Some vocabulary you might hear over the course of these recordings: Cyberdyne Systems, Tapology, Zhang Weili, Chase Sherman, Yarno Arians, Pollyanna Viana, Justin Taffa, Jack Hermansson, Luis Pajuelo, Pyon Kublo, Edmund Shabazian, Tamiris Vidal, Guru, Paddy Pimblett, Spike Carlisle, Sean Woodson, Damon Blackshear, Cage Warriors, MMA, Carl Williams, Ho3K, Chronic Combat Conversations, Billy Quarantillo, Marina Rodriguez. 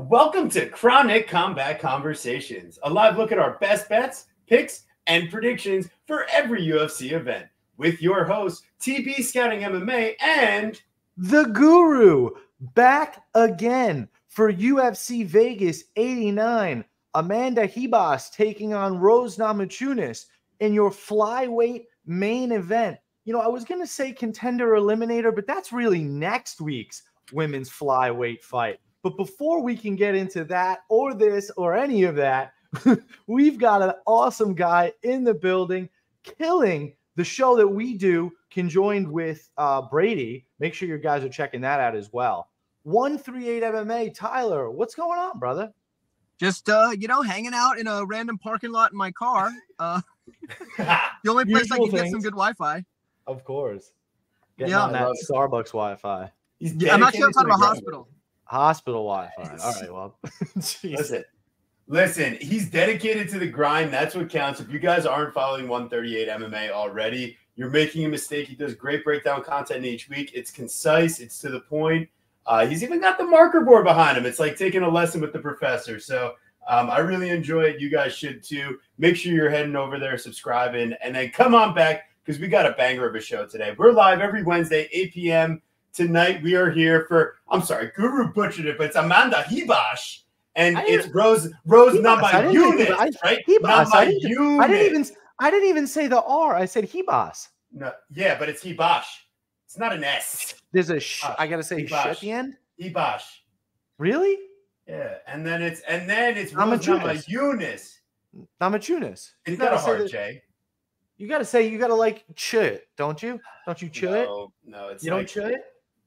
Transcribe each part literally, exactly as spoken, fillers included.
Welcome to Chronic Combat Conversations, a live look at our best bets, picks, and predictions for every U F C event with your hosts, T B Scouting M M A and The Guru, back again for U F C Vegas eighty-nine. Amanda Hibas taking on Rose Namajunas in your flyweight main event. You know, I was going to say contender eliminator, but that's really next week's women's flyweight fight. But before we can get into that or this or any of that, we've got an awesome guy in the building killing the show that we do conjoined with uh, Brady. Make sure you guys are checking that out as well. one thirty-eight M M A, Tyler, what's going on, brother? Just, uh, you know, hanging out in a random parking lot in my car. Uh, the only place I can things. Get some good Wi-Fi. Of course. Getting yeah, on that Starbucks Wi-Fi. Yeah, I'm not sure outside of a hospital. Hospital Wi-Fi. All right, well. Listen, listen, he's dedicated to the grind. That's what counts. If you guys aren't following one thirty-eight M M A already, you're making a mistake. He does great breakdown content each week. It's concise. It's to the point. Uh, he's even got the marker board behind him. It's like taking a lesson with the professor. So um, I really enjoy it. You guys should too. Make sure you're heading over there, subscribing, and then come on back because we got a banger of a show today. We're live every Wednesday, eight p m Tonight we are here for, I'm sorry, Guru butchered it, but it's Amanda Hibas. And it's Rose Rose Namajunas, right? Hibas. I didn't, Namajunas. I didn't even I didn't even say the R. I said Hibas. No, yeah, but it's Hibas. It's not an S. There's a sh. Hibas. I gotta say Hibas. Sh at the end. Hibas. Really? Yeah. And then it's and then it's Namajunas. Namajunas. It's not a hard J. You gotta say you gotta like ch it, don't you? Don't you ch no, it? No, it's you like, don't ch it.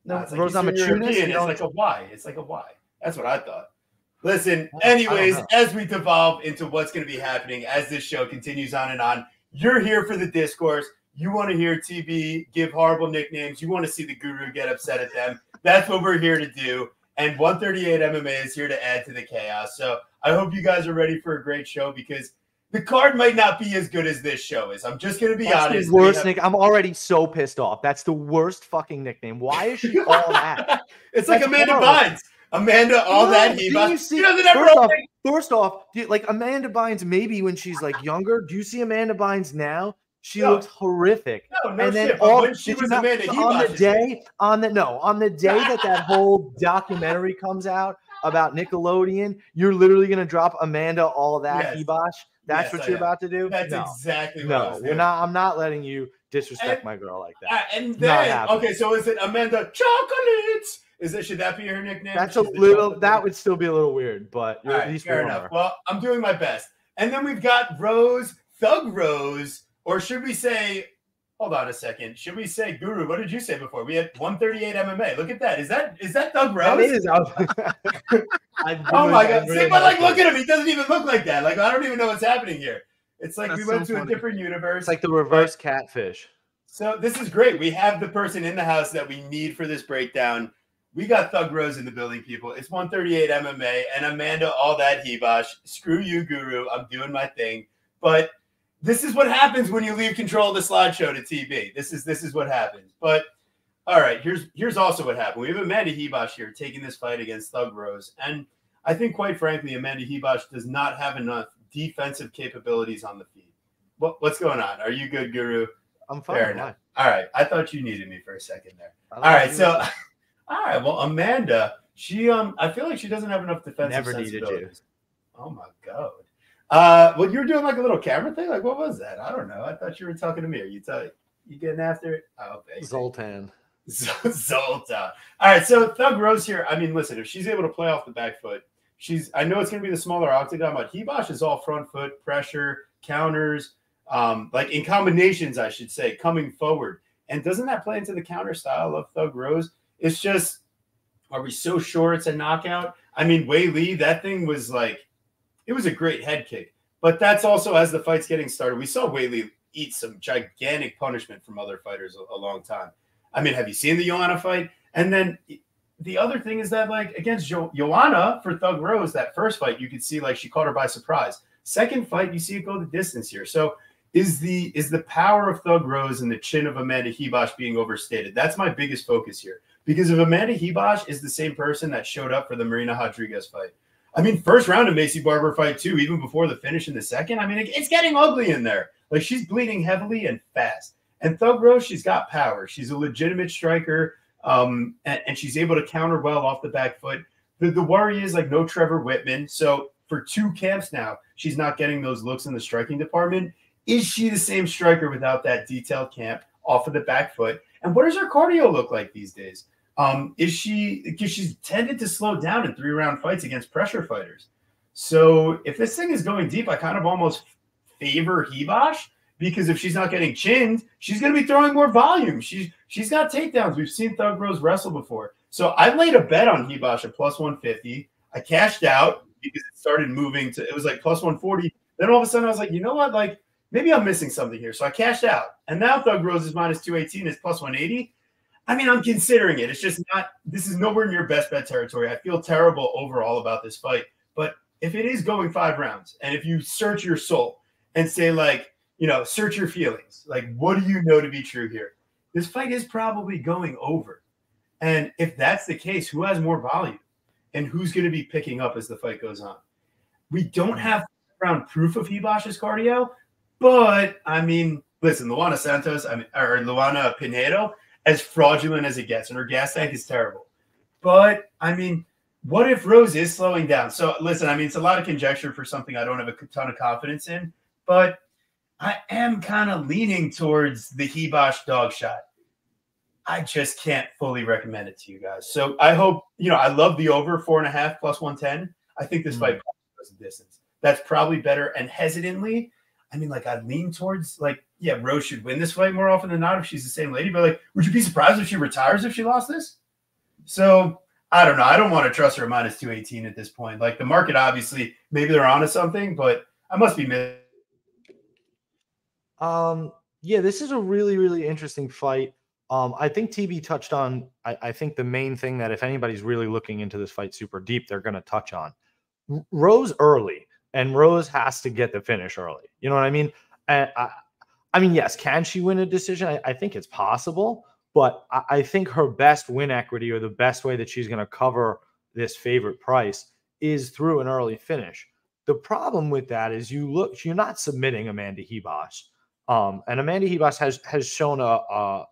No, it's like Rose Namajunas. It's like a Y. It's like a Y. That's what I thought. Listen, anyways, as we devolve into what's going to be happening as this show continues on and on, you're here for the discourse. You want to hear T B give horrible nicknames. You want to see the Guru get upset at them. That's what we're here to do. And one thirty-eight M M A is here to add to the chaos. So I hope you guys are ready for a great show because the card might not be as good as this show is. I'm just going to be That's honest. The worst have... nick I'm already so pissed off. That's the worst fucking nickname. Why is she all that? It's like That's Amanda Bynes. Amanda, all no, that Hibas. You, see, you know the number first, off, first off, you, like Amanda Bynes, maybe when she's like younger. Do you see Amanda Bynes now? She no. looks horrific. No, no and then shit. All, when she was Amanda Hibas, on the day on the no on the day that that whole documentary comes out about Nickelodeon, you're literally gonna drop Amanda all that yes. Hibas. That's yes, what I you're am. About to do. That's no. exactly what no, I was doing. Not, I'm not letting you disrespect and, my girl like that. Uh, and then okay, so is it Amanda Chocolates? Is that should that be her nickname? That's a little. That would still be a little weird, but you're right, at least fair enough. Her. Well, I'm doing my best. And then we've got Rose Thug Rose, or should we say? Hold on a second. Should we say Guru? What did you say before? We had one thirty-eight M M A. Look at that. Is that is that Thug Rose? That is. Oh my God! See, but like, look at him. He doesn't even look like that. Like, I don't even know what's happening here. It's like we went to a different universe. It's like the reverse catfish. So this is great. We have the person in the house that we need for this breakdown. We got Thug Rose in the building, people. It's one thirty-eight M M A and Amanda, all that Hibas. Screw you, Guru. I'm doing my thing. But this is what happens when you leave control of the slideshow to T B. This is this is what happens. But all right, here's here's also what happened. We have Amanda Hibas here taking this fight against Thug Rose. And I think, quite frankly, Amanda Hibas does not have enough defensive capabilities on the feet. What, what's going on? Are you good, Guru? I'm fine. Fair enough. All right. I thought you needed me for a second there. All right, so... All right, well, Amanda, she um, I feel like she doesn't have enough defensive Never needed you. Oh my God. Uh, well, you were doing like a little camera thing. Like, what was that? I don't know. I thought you were talking to me. Are you talking? You getting after it? Oh, okay. Zoltan. Z Zoltan. All right, so Thug Rose here. I mean, listen, if she's able to play off the back foot, she's. I know it's going to be the smaller octagon, but Hibas is all front foot pressure, counters, um, like in combinations, I should say, coming forward. And doesn't that play into the counter style of Thug Rose? It's just, are we so sure it's a knockout? I mean, Weili, that thing was like, it was a great head kick. But that's also, as the fight's getting started, we saw Weili eat some gigantic punishment from other fighters a, a long time. I mean, have you seen the Joanna fight? And then the other thing is that, like, against jo Joanna for Thug Rose, that first fight, you could see, like, she caught her by surprise. Second fight, you see it go the distance here. So is the, is the power of Thug Rose and the chin of Amanda Hibas being overstated? That's my biggest focus here. Because if Amanda Hibas is the same person that showed up for the Marina Rodriguez fight, I mean, first round of Macy Barber fight too, even before the finish in the second, I mean, it's getting ugly in there. Like, she's bleeding heavily and fast. And Thug Rose, she's got power. She's a legitimate striker, um, and, and she's able to counter well off the back foot. The, the worry is, like, no Trevor Whitman. So for two camps now, she's not getting those looks in the striking department. Is she the same striker without that detailed camp off of the back foot? And what does her cardio look like these days? Um, is she, because she's tended to slow down in three-round fights against pressure fighters. So if this thing is going deep, I kind of almost favor Hibas, because if she's not getting chinned, she's going to be throwing more volume. She's, she's got takedowns. We've seen Thug Rose wrestle before. So I laid a bet on Hibas at plus one fifty. I cashed out because it started moving to, it was like plus one forty. Then all of a sudden I was like, you know what, like, maybe I'm missing something here. So I cashed out. And now Thug Rose is minus two eighteen, is plus one eighty. I mean, I'm considering it. It's just not, this is nowhere near best bet territory. I feel terrible overall about this fight. But if it is going five rounds, and if you search your soul and say, like, you know, search your feelings, like, what do you know to be true here? This fight is probably going over. And if that's the case, who has more volume? And who's going to be picking up as the fight goes on? We don't have round proof of Hibas's cardio. But, I mean, listen, Luana Santos, I mean, or Luana Pinedo, as fraudulent as it gets, and her gas tank is terrible. But, I mean, what if Rose is slowing down? So, listen, I mean, it's a lot of conjecture for something I don't have a ton of confidence in, but I am kind of leaning towards the Hibas dog shot. I just can't fully recommend it to you guys. So, I hope, you know, I love the over, four and a half, plus one ten. I think this mm-hmm. fight probably goes a distance. That's probably better, and hesitantly, I mean, like, I'd lean towards, like, yeah, Rose should win this fight more often than not if she's the same lady. But, like, would you be surprised if she retires if she lost this? So, I don't know. I don't want to trust her at minus two eighteen at this point. Like, the market, obviously, maybe they're onto something, but I must be missing. Um, yeah, this is a really, really interesting fight. Um, I think T B touched on, I, I think the main thing that if anybody's really looking into this fight super deep, they're going to touch on. R- Rose early. And Rose has to get the finish early. You know what I mean? I, I, I mean, yes, can she win a decision? I, I think it's possible, but I, I think her best win equity, or the best way that she's going to cover this favorite price, is through an early finish. The problem with that is you look, you're not submitting Amanda Hibas. Um, and Amanda Hibas has, has shown a, a,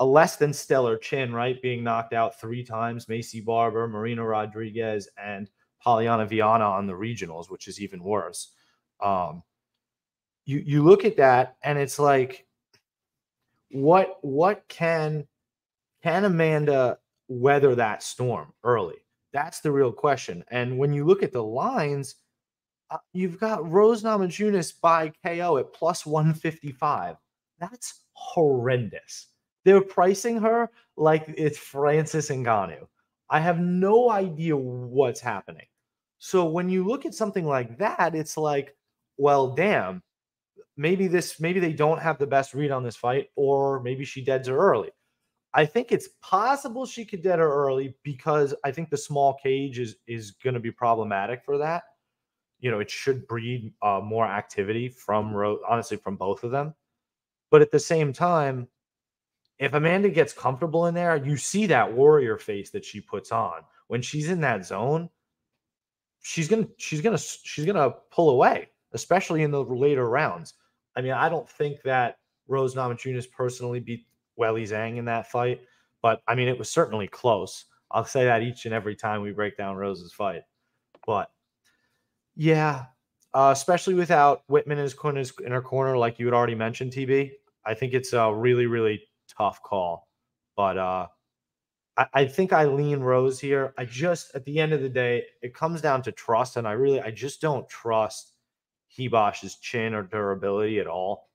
a less than stellar chin, right? Being knocked out three times, Macy Barber, Marina Rodriguez, and Pollyanna Viana on the regionals, which is even worse. Um, you you look at that and it's like, what what can can Amanda weather that storm early? That's the real question. And when you look at the lines, uh, you've got Rose Namajunas by K O at plus one fifty-five. That's horrendous. They're pricing her like it's Francis Ngannou. I have no idea what's happening. So when you look at something like that, it's like, well, damn, maybe this, maybe they don't have the best read on this fight, or maybe she deads her early. I think it's possible she could dead her early, because I think the small cage is, is going to be problematic for that. You know, it should breed uh, more activity from, honestly, from both of them. But at the same time, if Amanda gets comfortable in there, you see that warrior face that she puts on. When she's in that zone, she's gonna she's gonna she's gonna pull away, especially in the later rounds. I mean, I don't think that Rose Namajunas personally beat Weili Zhang in that fight, but I mean, it was certainly close. I'll say that each and every time we break down Rose's fight. But yeah, uh, especially without Whitman in his corner, in her corner, like you had already mentioned, T B. I think it's a uh, really, really tough call, but uh, I, I think I lean Rose here. I just, at the end of the day, it comes down to trust, and I really, I just don't trust Hibas's chin or durability at all.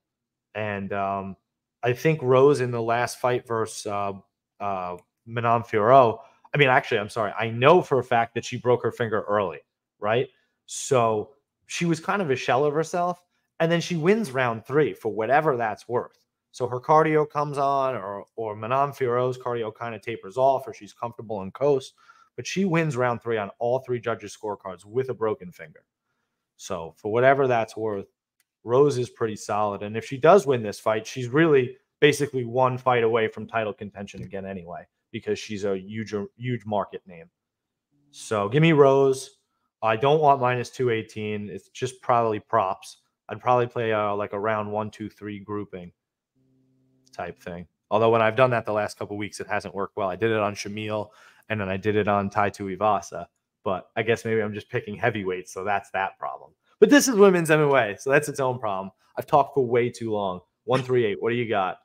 And um, I think Rose in the last fight versus uh, uh, Manon Fiorot, I mean, actually, I'm sorry, I know for a fact that she broke her finger early, right? So she was kind of a shell of herself, and then she wins round three for whatever that's worth. So her cardio comes on, or or Manon Fiorot's cardio kind of tapers off, or she's comfortable and coast, but she wins round three on all three judges' scorecards with a broken finger. So for whatever that's worth, Rose is pretty solid. And if she does win this fight, she's really basically one fight away from title contention again anyway, because she's a huge, huge market name. So give me Rose. I don't want minus two eighteen. It's just probably props. I'd probably play uh, like a round one, two, three grouping type thing. Although when I've done that the last couple of weeks, it hasn't worked well. I did it on Shamil, and then I did it on Taitu Ivasa. But I guess maybe I'm just picking heavyweights, so that's that problem. But this is women's M M A, so that's its own problem. I've talked for way too long. one thirty-eight, what do you got?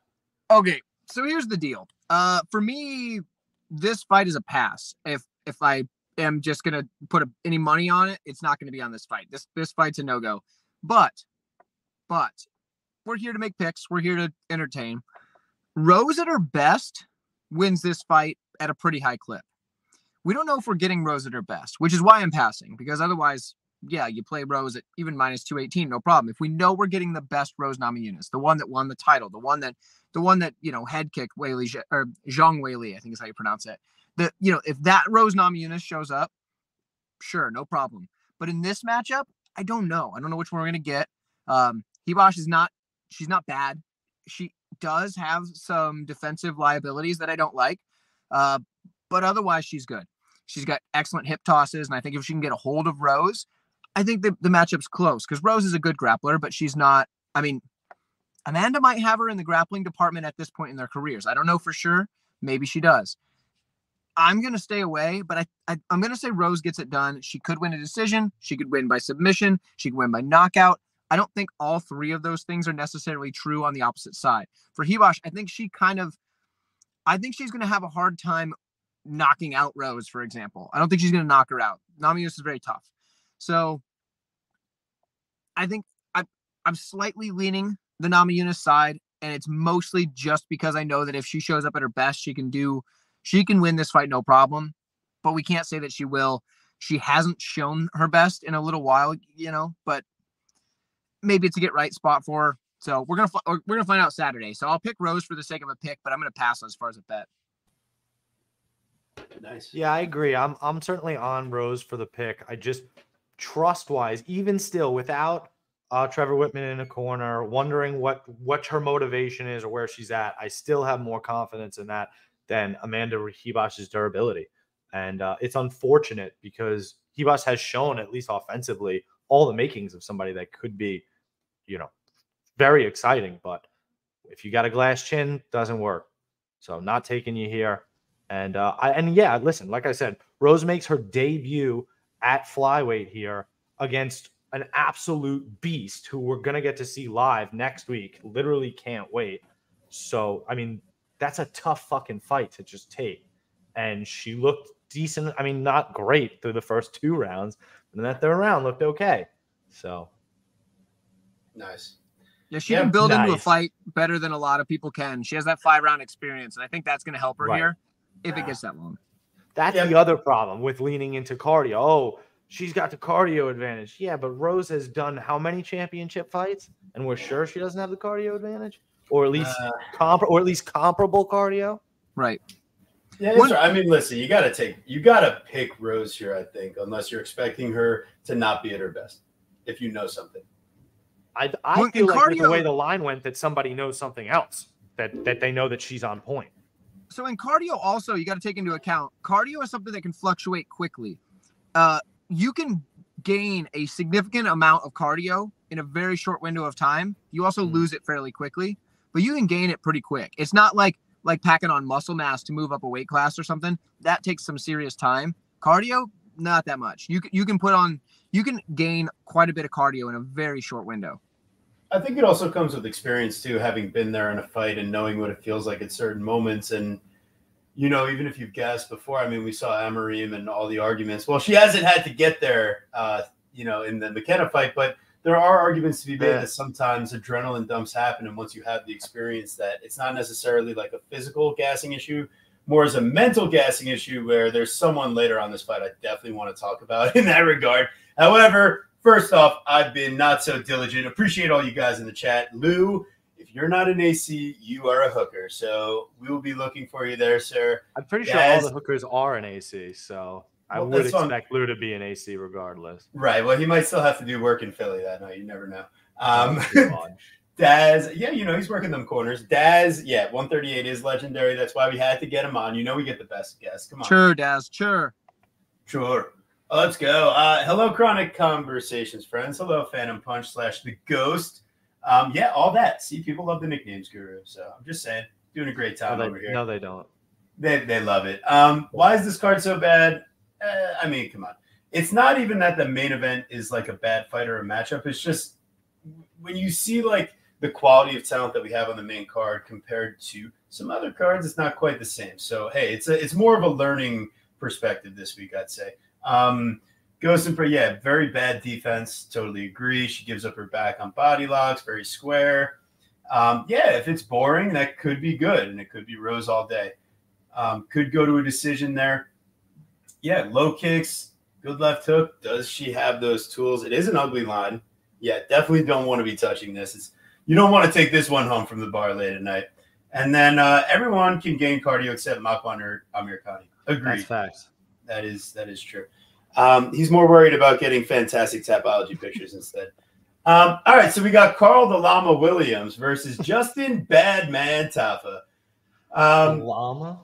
Okay, so here's the deal. Uh, for me, this fight is a pass. If if I am just going to put a, any money on it, it's not going to be on this fight. This, this fight's a no-go. But, but, we're here to make picks. We're here to entertain. Rose at her best wins this fight at a pretty high clip. We don't know if we're getting Rose at her best, which is why I'm passing, because otherwise, yeah, you play Rose at even minus two eighteen, no problem. If we know we're getting the best Rose Namajunas, the one that won the title, the one that, the one that, you know, head kicked Weili or Zhang Weili, I think is how you pronounce it. That, you know, if that Rose Namajunas shows up, sure, no problem. But in this matchup, I don't know. I don't know which one we're going to get. Um, Hibas is not, she's not bad. She does have some defensive liabilities that I don't like. Uh, but otherwise she's good. She's got excellent hip tosses, and I think if she can get a hold of Rose, I think the, the matchup's close, because Rose is a good grappler, but she's not, I mean, Amanda might have her in the grappling department at this point in their careers. I don't know for sure. Maybe she does. I'm going to stay away, but I, I, I'm going to say Rose gets it done. She could win a decision. She could win by submission. She could win by knockout. I don't think all three of those things are necessarily true on the opposite side. For Hibas, I think she kind of, I think she's going to have a hard time knocking out Rose, for example. I don't think she's going to knock her out. Namajunas is very tough. So I think I'm, I'm slightly leaning the Namajunas side, and it's mostly just because I know that if she shows up at her best, she can do, she can win this fight, no problem, but we can't say that she will. She hasn't shown her best in a little while, you know, but maybe it's a get right spot for her. So we're going to, we're going to find out Saturday. So I'll pick Rose for the sake of a pick, but I'm going to pass as far as a bet. Nice. Yeah, I agree. I'm, I'm certainly on Rose for the pick. I just, trust wise, even still without uh, Trevor Whitman in a corner, wondering what, what her motivation is or where she's at, I still have more confidence in that than Amanda Hibas's durability. And uh, it's unfortunate because Hibas has shown, at least offensively, all the makings of somebody that could be, you know, very exciting. But if you got a glass chin, doesn't work. So not taking you here. And, uh, I, and yeah, listen, like I said, Rose makes her debut at flyweight here against an absolute beast who we're going to get to see live next week. Literally can't wait. So, I mean, that's a tough fucking fight to just take. And she looked decent. I mean, not great through the first two rounds. And that third round looked okay. So. Nice. Yeah, she yeah, can build nice. into a fight better than a lot of people can. She has that five-round experience, and I think that's going to help her right. here if yeah. it gets that long. That's yeah. the other problem with leaning into cardio. Oh, she's got the cardio advantage. Yeah, but Rose has done how many championship fights? And we're sure she doesn't have the cardio advantage? Or at least uh, comp or at least comparable cardio? Right. Yeah, that's right. I mean, listen, you gotta take you gotta pick Rose here, I think, unless you're expecting her to not be at her best. If you know something. I I well, feel like cardio, with the way the line went, that somebody knows something else, that that they know that she's on point. So in cardio also, you got to take into account, cardio is something that can fluctuate quickly. Uh, you can gain a significant amount of cardio in a very short window of time. You also lose it fairly quickly, but you can gain it pretty quick. It's not like like packing on muscle mass to move up a weight class or something. That takes some serious time. Cardio, not that much. You can, you can put on, you can gain quite a bit of cardio in a very short window. I think it also comes with experience, too, having been there in a fight and knowing what it feels like at certain moments. And, you know, even if you've guessed before, I mean, we saw Amarim and all the arguments. Well, she hasn't had to get there, uh, you know, in the McKenna fight. But there are arguments to be made yeah. that sometimes adrenaline dumps happen. And once you have the experience, that it's not necessarily like a physical gassing issue, more as a mental gassing issue, where there's someone later on this fight I definitely want to talk about in that regard. However, first off, I've been not so diligent. Appreciate all you guys in the chat. Lou, if you're not an A C, you are a hooker. So we will be looking for you there, sir. I'm pretty Guys, sure all the hookers are an A C, so I well, would expect Lou to be an A C regardless. Right. Well, he might still have to do work in Philly that night. You never know. Um, Daz, yeah, you know, he's working them corners. Daz, yeah, one thirty-eight is legendary. That's why we had to get him on. You know, we get the best guests. Come on. Sure, Daz, sure. Sure. Let's go. Uh, hello, Chronic Conversations, friends. Hello, Phantom Punch slash The Ghost. Um, yeah, all that. See, people love the nicknames, Guru. So I'm just saying, doing a great time no, they, over here. No, they don't. They, they love it. Um, why is this card so bad? Uh, I mean, come on. It's not even that the main event is like a bad fight or a matchup. It's just when you see like the quality of talent that we have on the main card compared to some other cards, it's not quite the same. So, hey, it's a, it's more of a learning perspective this week, I'd say. Um, Ghost and Prey, yeah, very bad defense. Totally agree. She gives up her back on body locks, very square. Um, yeah, if it's boring, that could be good, and it could be Rose all day. Um, could go to a decision there. Yeah, low kicks, good left hook. Does she have those tools? It is an ugly line. Yeah, definitely don't want to be touching this. It's, you don't want to take this one home from the bar late at night. And then uh, everyone can gain cardio except Makwan or Amir Khani. Agreed. That's facts. That is, that is true. Um, he's more worried about getting fantastic Tapology pictures instead. Um, all right, so we got Carl the Llama Williams versus Justin Badman Taffa. Um, Llama?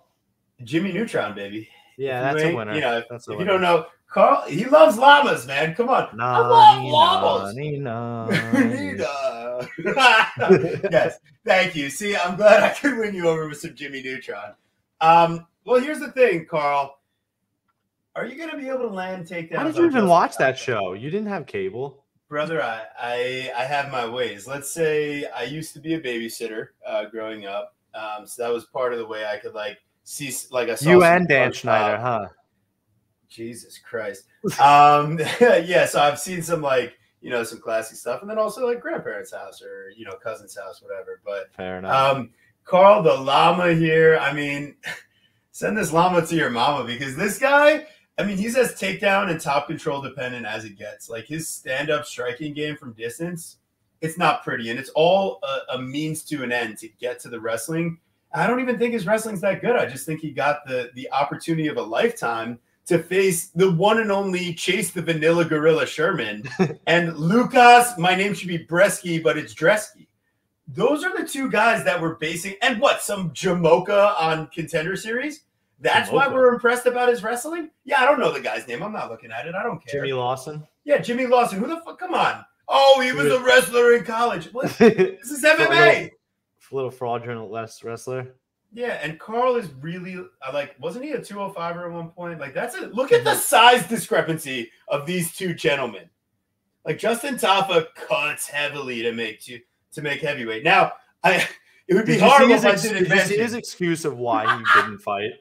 Jimmy Neutron, baby. Yeah, that's a winner. You know, that's a if winner. You don't know, Carl, he loves llamas, man. Come on. Nah, I love Nina, llamas. Nina. Nina. Yes, thank you. See, I'm glad I could win you over with some Jimmy Neutron. Um, well, here's the thing, Carl. Are you going to be able to land takedowns? How did you even watch that show? You didn't have cable. Brother, I, I, I have my ways. Let's say I used to be a babysitter uh, growing up. Um, so that was part of the way I could, like, see, like, I saw you and Dan Schneider, huh? Jesus Christ. Um, yeah, so I've seen some, like, you know, some classic stuff. And then also, like, grandparents' house or, you know, cousin's house, whatever. But fair enough. Um, Carl the Llama here, I mean, send this llama to your mama because this guy – I mean, he's as takedown and top control dependent as it gets. Like, his stand-up striking game from distance, it's not pretty. And it's all a, a means to an end to get to the wrestling. I don't even think his wrestling's that good. I just think he got the, the opportunity of a lifetime to face the one and only Chase the Vanilla Gorilla Sherman. And Lucas, my name should be Bresky, but it's Dresky. Those are the two guys that were basing – and what, some Jamocha on Contender Series? That's Jamocha. Why we're impressed about his wrestling? Yeah, I don't know the guy's name. I'm not looking at it. I don't care. Jimmy Lawson? Yeah, Jimmy Lawson. Who the fuck? Come on. Oh, he was a wrestler in college. What? This is M M A. A little, little fraudulent wrestler. Yeah, and Carl is really, like, wasn't he a two oh five-er at one point? Like, that's it. Look at the size discrepancy of these two gentlemen. Like, Justin Taffa cuts heavily to make, to, to make heavyweight. Now, I it would be horrible if I didn't mention. Did you see his excuse of why he didn't fight?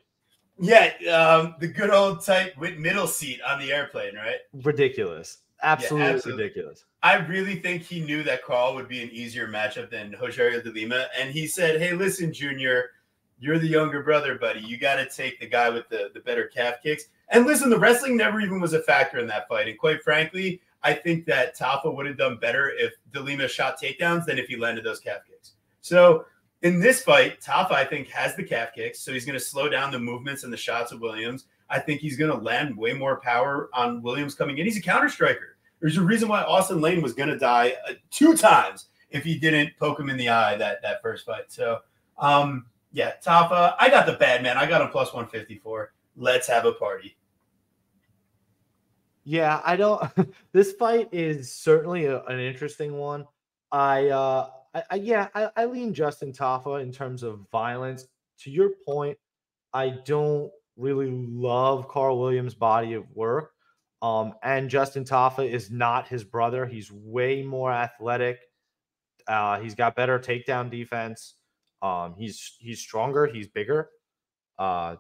Yeah, um, the good old tight middle seat on the airplane, right? Ridiculous. Absolutely, yeah, absolutely ridiculous. I really think he knew that Carl would be an easier matchup than Rogerio de Lima. And he said, hey, listen, Junior, you're the younger brother, buddy. You got to take the guy with the, the better calf kicks. And listen, the wrestling never even was a factor in that fight. And quite frankly, I think that Taffa would have done better if de Lima shot takedowns than if he landed those calf kicks. So in this fight, Taffa, I think, has the calf kicks, so he's going to slow down the movements and the shots of Williams. I think he's going to land way more power on Williams coming in. He's a counter striker. There's a reason why Austin Lane was going to die uh, two times if he didn't poke him in the eye that, that first fight. So, um, yeah, Taffa, I got the bad man. I got him plus one fifty-four. Let's have a party. Yeah, I don't – this fight is certainly a, an interesting one. I uh, – I, I, yeah, I, I lean Justin Taffa in terms of violence. To your point, I don't really love Carl Williams' body of work. Um, and Justin Taffa is not his brother. He's way more athletic. Uh, he's got better takedown defense. Um, he's he's stronger. He's bigger. Uh,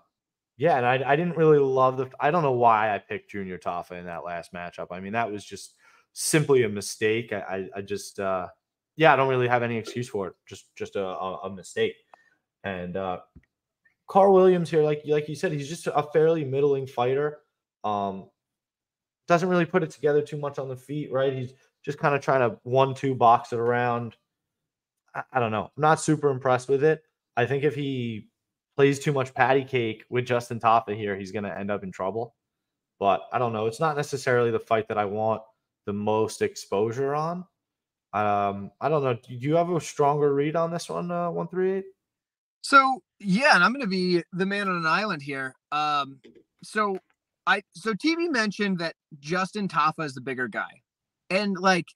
yeah, and I, I didn't really love the – I don't know why I picked Junior Taffa in that last matchup. I mean, that was just simply a mistake. I, I, I just uh, – Yeah, I don't really have any excuse for it. Just, just a, a mistake. And uh, Carl Williams here, like, like you said, he's just a fairly middling fighter. Um, doesn't really put it together too much on the feet, right? He's just kind of trying to one two box it around. I, I don't know. I'm not super impressed with it. I think if he plays too much patty cake with Justin Taffa here, he's going to end up in trouble. But I don't know. It's not necessarily the fight that I want the most exposure on. Um, I don't know. Do you have a stronger read on this one, uh, one thirty-eight? So, yeah, and I'm going to be the man on an island here. Um, so, I so T V mentioned that Justin Taffa is the bigger guy. And, like,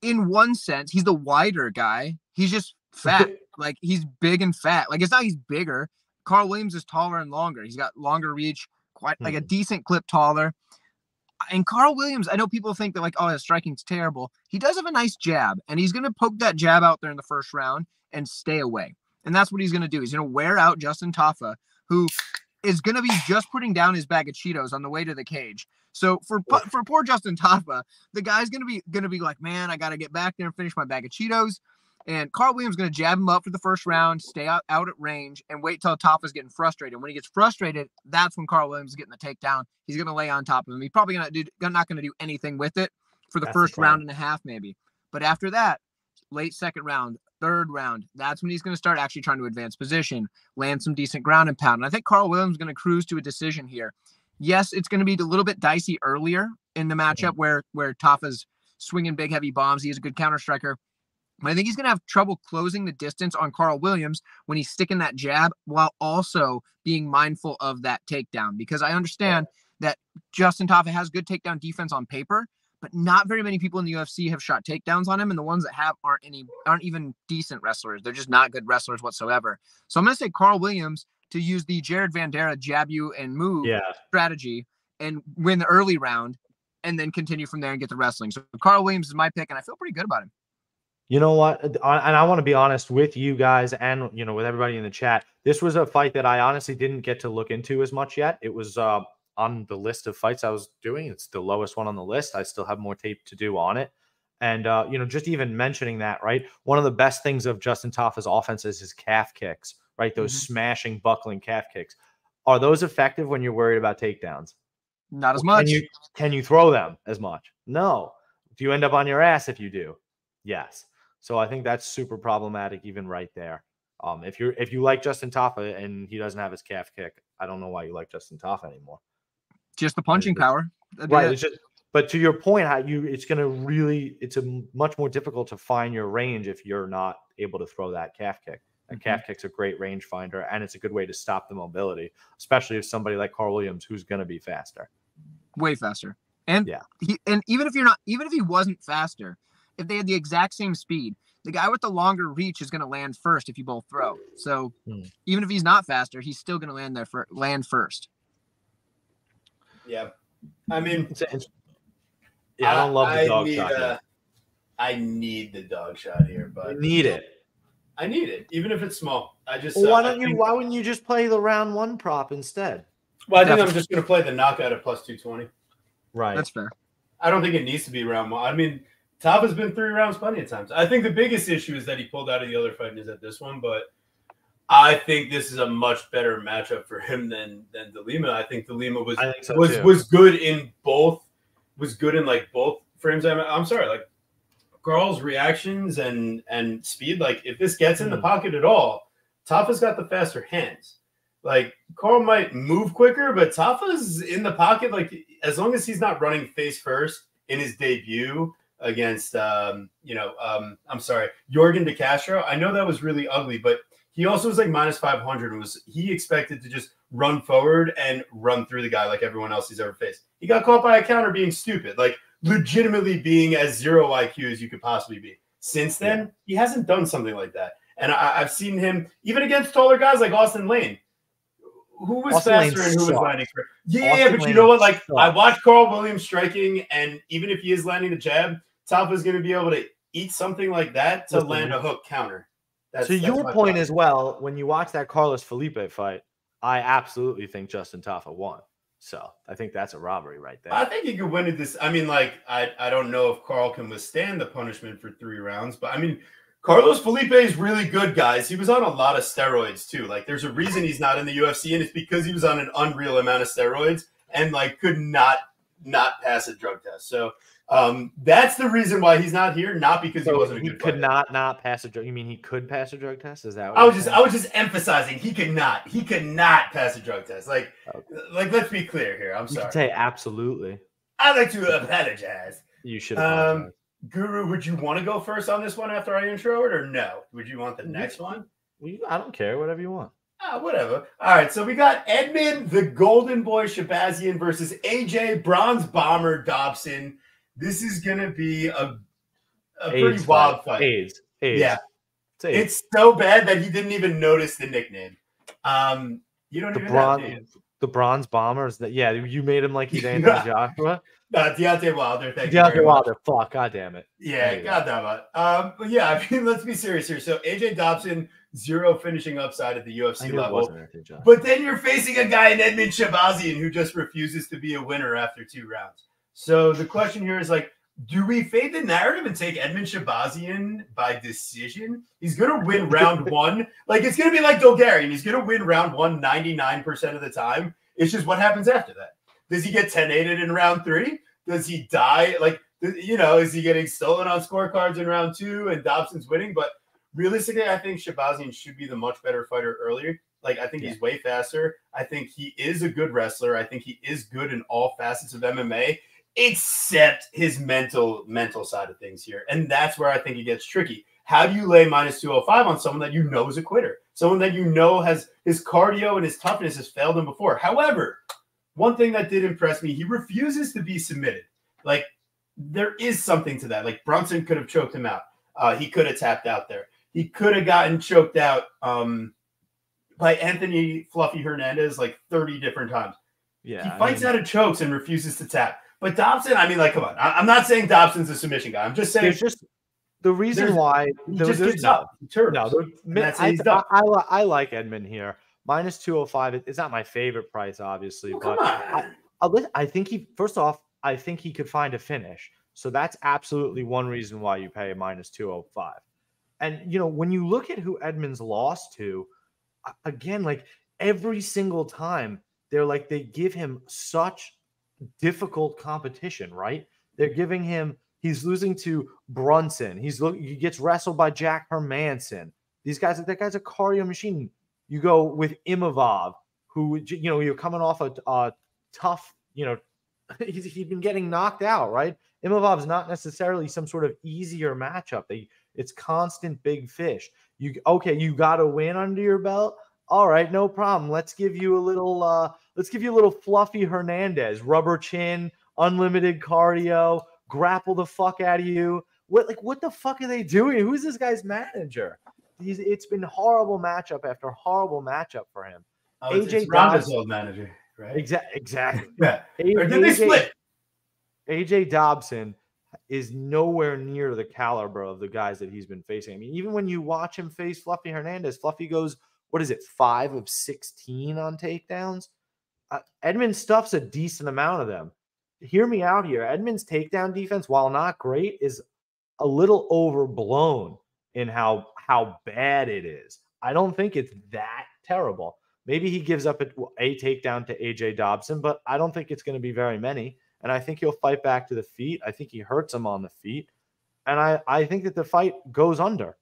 in one sense, he's the wider guy. He's just fat. Like, he's big and fat. Like, it's not he's bigger. Carl Williams is taller and longer. He's got longer reach, quite like a decent clip taller. And Carl Williams, I know people think that, like, oh, his striking's terrible. He does have a nice jab, and he's going to poke that jab out there in the first round and stay away. And that's what he's going to do. He's going to wear out Justin Taffa, who is going to be just putting down his bag of Cheetos on the way to the cage. So for for poor Justin Taffa, the guy's going to be going to be like, man, I got to get back there and finish my bag of Cheetos. And Carl Williams is going to jab him up for the first round, stay out, out at range, and wait till Taffa's getting frustrated. When he gets frustrated, that's when Carl Williams is getting the takedown. He's going to lay on top of him. He's probably gonna do, not going to do anything with it for the that's first the round and a half maybe. But after that, late second round, third round, that's when he's going to start actually trying to advance position, land some decent ground and pound. And I think Carl Williams is going to cruise to a decision here. Yes, it's going to be a little bit dicey earlier in the matchup mm-hmm. where, where Taffa's swinging big, heavy bombs. He is a good counter striker. But I think he's going to have trouble closing the distance on Carl Williams when he's sticking that jab while also being mindful of that takedown. Because I understand that Justin Taffa has good takedown defense on paper, but not very many people in the U F C have shot takedowns on him. And the ones that have aren't any aren't even decent wrestlers. They're just not good wrestlers whatsoever. So I'm going to say Carl Williams to use the Jared Vandera jab you and move yeah. strategy and win the early round and then continue from there and get the wrestling. So Carl Williams is my pick, and I feel pretty good about him. You know what? And I want to be honest with you guys and, you know, with everybody in the chat. This was a fight that I honestly didn't get to look into as much yet. It was uh, on the list of fights I was doing. It's the lowest one on the list. I still have more tape to do on it. And, uh, you know, just even mentioning that, right? One of the best things of Justin Taffa's offense is his calf kicks, right? Those mm-hmm. smashing, buckling calf kicks. Are those effective when you're worried about takedowns? Not as much. Can you, can you throw them as much? No. Do you end up on your ass if you do? Yes. So I think that's super problematic even right there. Um, if you're if you like Justin Taffa and he doesn't have his calf kick, I don't know why you like Justin Taffa anymore. Just the punching just, power. Right. It's just, but to your point, how you it's gonna really it's a much more difficult to find your range if you're not able to throw that calf kick. And mm-hmm. calf kick's a great range finder, and it's a good way to stop the mobility, especially if somebody like Carl Williams who's gonna be faster. Way faster. And yeah, he, and even if you're not even if he wasn't faster. If they had the exact same speed, the guy with the longer reach is going to land first if you both throw. So mm. even if he's not faster, he's still going to land there for land first. Yeah. I mean, it's, it's, yeah, I don't love the dog I need, shot. Uh, I need the dog shot here, but need it. I need it. Even if it's small, I just, well, uh, why don't you, why wouldn't you just play the round one prop instead? Well, I think I'm just going to play the knockout at plus two twenty. Right. That's fair. I don't think it needs to be round one. I mean, Taffa's been three rounds plenty of times. I think the biggest issue is that he pulled out of the other fight and is at this one, but I think this is a much better matchup for him than than De Lima. I think De Lima was I think so was, was good in both was good in like both frames. I'm, I'm sorry, like Carl's reactions and and speed. Like if this gets in mm. the pocket at all, Taffa's got the faster hands. Like Carl might move quicker, but Taffa's in the pocket. Like as long as he's not running face first in his debut against, um, you know, um, I'm sorry, Jorgen De Castro. I know that was really ugly, but he also was like minus five hundred. Was he expected to just run forward and run through the guy like everyone else he's ever faced? He got caught by a counter being stupid, like legitimately being as zero I Q as you could possibly be. Since then, yeah. he hasn't done something like that. And I, I've seen him, even against taller guys like Austin Lane, who was Austin faster Lane's and who shot. was landing for Yeah, Austin but Lane's you know what? Like shot. I watched Carl Williams striking, and even if he is landing the jab, Taffa's going to be able to eat something like that to land a hook counter. That's, to that's your point thought. as well, when you watch that Carlos Felipe fight, I absolutely think Justin Taffa won. So I think that's a robbery right there. I think he could win at this. I mean, like, I, I don't know if Carl can withstand the punishment for three rounds, but I mean, Carlos Felipe is really good, guys. He was on a lot of steroids, too. Like, there's a reason he's not in the U F C, and it's because he was on an unreal amount of steroids and, like, could not not pass a drug test. So um that's the reason why he's not here, not because so he wasn't he a good could fighter. not not pass a drug you mean he could pass a drug test is that what I was just saying? I was just emphasizing he could not he could not pass a drug test like okay. like let's be clear here. I'm you sorry say absolutely I'd like to apologize. You should apologize. Um Guru, would you want to go first on this one after I intro it, or no? Would you want the next one? I don't care. Whatever you want. Ah, whatever. All right, so we got Edmund the Golden Boy Shabazian versus A J Bronze Bomber Dobson. This is going to be a, a pretty wild fight. AIDS. AIDS. Yeah. It's, AIDS. It's so bad that he didn't even notice the nickname. Um, you don't the even bronze, have to. The Bronze Bombers. That, yeah, you made him like he's Anthony Joshua. No, Deontay Wilder. Thank Deontay you Wilder. Much. Fuck. God damn it. Yeah, God damn it. Um, but yeah, I mean, let's be serious here. So A J Dobson, zero finishing upside at the U F C level. But then you're facing a guy in Edmund Shabazian who just refuses to be a winner after two rounds. So the question here is, like, do we fade the narrative and take Edmund Shabazian by decision? He's going to win round one. Like, it's going to be like Dolgarian. He's going to win round one ninety-nine percent of the time. It's just what happens after that. Does he get ten-aided in round three? Does he die? Like, you know, is he getting stolen on scorecards in round two and Dobson's winning? But realistically, I think Shabazian should be the much better fighter earlier. Like, I think yeah. he's way faster. I think he is a good wrestler. I think he is good in all facets of M M A, except his mental mental side of things here. And that's where I think it gets tricky. How do you lay minus two oh five on someone that you know is a quitter? Someone that you know has his cardio and his toughness has failed him before. However, one thing that did impress me, he refuses to be submitted. Like, there is something to that. Like, Brunson could have choked him out. Uh, he could have tapped out there. He could have gotten choked out um, by Anthony Fluffy Hernandez like thirty different times. Yeah, he fights I mean, out of chokes and refuses to tap. But Dobson, I mean, like, come on. I I'm not saying Dobson's a submission guy. I'm just saying. There's just the reason why. He there, just gives up. No, no there, I, I, I, I like Edmund here. minus two oh five, it's not my favorite price, obviously. Oh, but I, I, I think he, first off, I think he could find a finish. So that's absolutely one reason why you pay a minus two oh five. And, you know, when you look at who Edmund's lost to, again, like every single time, they're like, they give him such difficult competition, right? They're giving him, he's losing to Brunson. He's He gets wrestled by Jack Hermanson. These guys, that guy's a cardio machine. You go with Imavov, who, you know, you're coming off a, a tough, you know, he's, he's been getting knocked out, right? Imavov's not necessarily some sort of easier matchup. They, it's constant big fish. You okay? You got a win under your belt. All right, no problem. Let's give you a little. Uh, let's give you a little Fluffy Hernandez, rubber chin, unlimited cardio, grapple the fuck out of you. What like what the fuck are they doing? Who's this guy's manager? He's, it's been horrible matchup after horrible matchup for him. Oh, it's, A J it's Ronda's Dobson, old manager, right? Exa exactly. Yeah. Or did they split? A J Dobson is nowhere near the caliber of the guys that he's been facing. I mean, even when you watch him face Fluffy Hernandez, Fluffy goes, what is it, five of sixteen on takedowns? Uh, Edmund stuffs a decent amount of them. Hear me out here. Edmund's takedown defense, while not great, is a little overblown in how how bad it is. I don't think it's that terrible. Maybe he gives up a, a takedown to A J Dobson, but I don't think it's going to be very many. And I think he'll fight back to the feet. I think he hurts him on the feet. And I, I think that the fight goes under.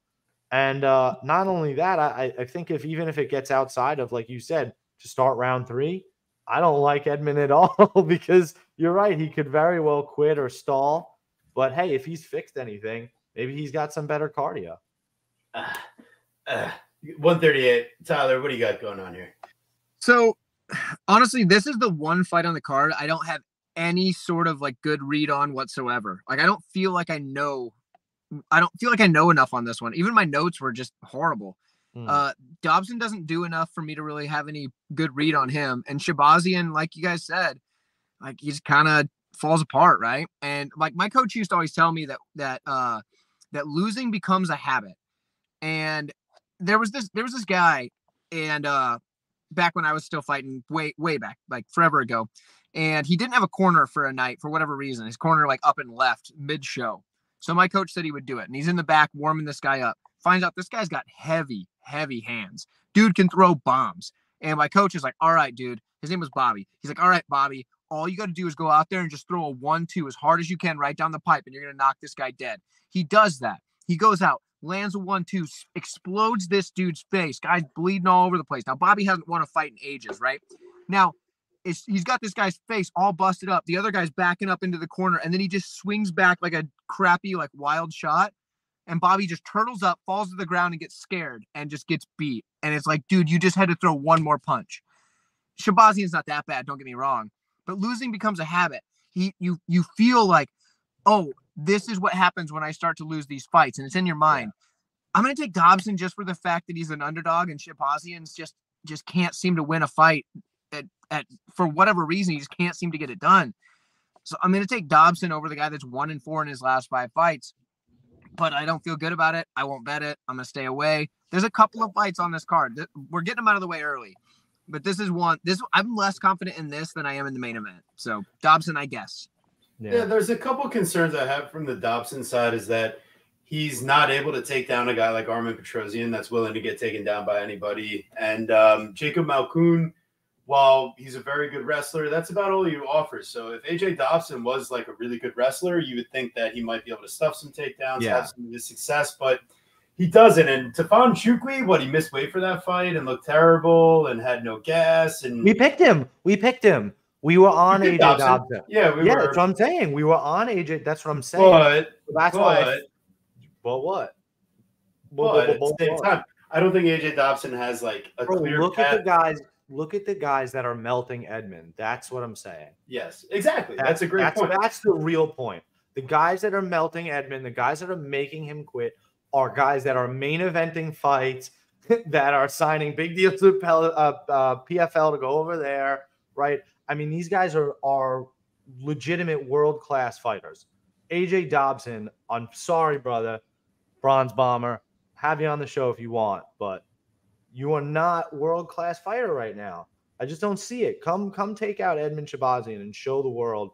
And uh, not only that, I, I think if even if it gets outside of, like you said, to start round three, I don't like Edmund at all because you're right. He could very well quit or stall. But, hey, if he's fixed anything, maybe he's got some better cardio. Uh, uh, one thirty-eight. Tyler, what do you got going on here? So, honestly, this is the one fight on the card I don't have any sort of like good read on whatsoever. Like, I don't feel like I know, I don't feel like I know enough on this one. Even my notes were just horrible. Mm. Uh, Dobson doesn't do enough for me to really have any good read on him. And Shabazian, like you guys said, like he's kind of falls apart. Right. And like my coach used to always tell me that, that, uh, that losing becomes a habit. And there was this, there was this guy and, uh, back when I was still fighting way, way back, like forever ago. And he didn't have a corner for a night for whatever reason. His corner like up and left mid show. So my coach said he would do it. And he's in the back warming this guy up. Finds out this guy's got heavy, heavy hands. Dude can throw bombs. And my coach is like, all right, dude. His name was Bobby. He's like, all right, Bobby, all you got to do is go out there and just throw a one, two as hard as you can right down the pipe. And you're going to knock this guy dead. He does that. He goes out, lands a one, two, explodes this dude's face. Guy's bleeding all over the place. Now, Bobby hasn't won a fight in ages, right? Now, is he's got this guy's face all busted up. The other guy's backing up into the corner, and then he just swings back like a crappy, like wild shot. And Bobby just turtles up, falls to the ground, and gets scared and just gets beat. And it's like, dude, you just had to throw one more punch. Shabazian's not that bad, don't get me wrong. But losing becomes a habit. He, you, you feel like, oh, this is what happens when I start to lose these fights. And it's in your mind. Yeah. I'm going to take Dobson just for the fact that he's an underdog, and Shabazian's just just can't seem to win a fight. At, at for whatever reason, he just can't seem to get it done. So I'm going to take Dobson over the guy that's one and four in his last five fights. But I don't feel good about it. I won't bet it. I'm going to stay away. There's a couple of fights on this card. We're getting them out of the way early. But this is one. This I'm less confident in this than I am in the main event. So Dobson, I guess. Yeah, yeah there's a couple concerns I have from the Dobson side is that he's not able to take down a guy like Armin Petrosian that's willing to get taken down by anybody. And um, Jacob Malkoon, while he's a very good wrestler, that's about all he offers. So if A J Dobson was like a really good wrestler, you would think that he might be able to stuff some takedowns, yeah. have some of his success, but he doesn't. And Tefan Chukwi, what, he missed weight for that fight and looked terrible and had no gas. And we picked him. We picked him. We were on A J Dobson. Dobson. Yeah, we yeah, were. That's what I'm saying. We were on A J. That's what I'm saying. But, so that's but, why. I Well, what? Well, well, well, well, at the same well. time, I don't think A J Dobson has like a Bro, clear look path. at the guys. Look at the guys that are melting Edmund. That's what I'm saying. Yes, exactly. That's, that's a great that's, point. That's the real point. The guys that are melting Edmund, the guys that are making him quit, are guys that are main eventing fights, that are signing big deals with P F L to go over there, right? I mean, these guys are are legitimate world class fighters. A J Dobson, I'm sorry, brother. Bronze Bomber, have you on the show if you want, but you are not world-class fighter right now. I just don't see it. Come come take out Edmund Shabazian and show the world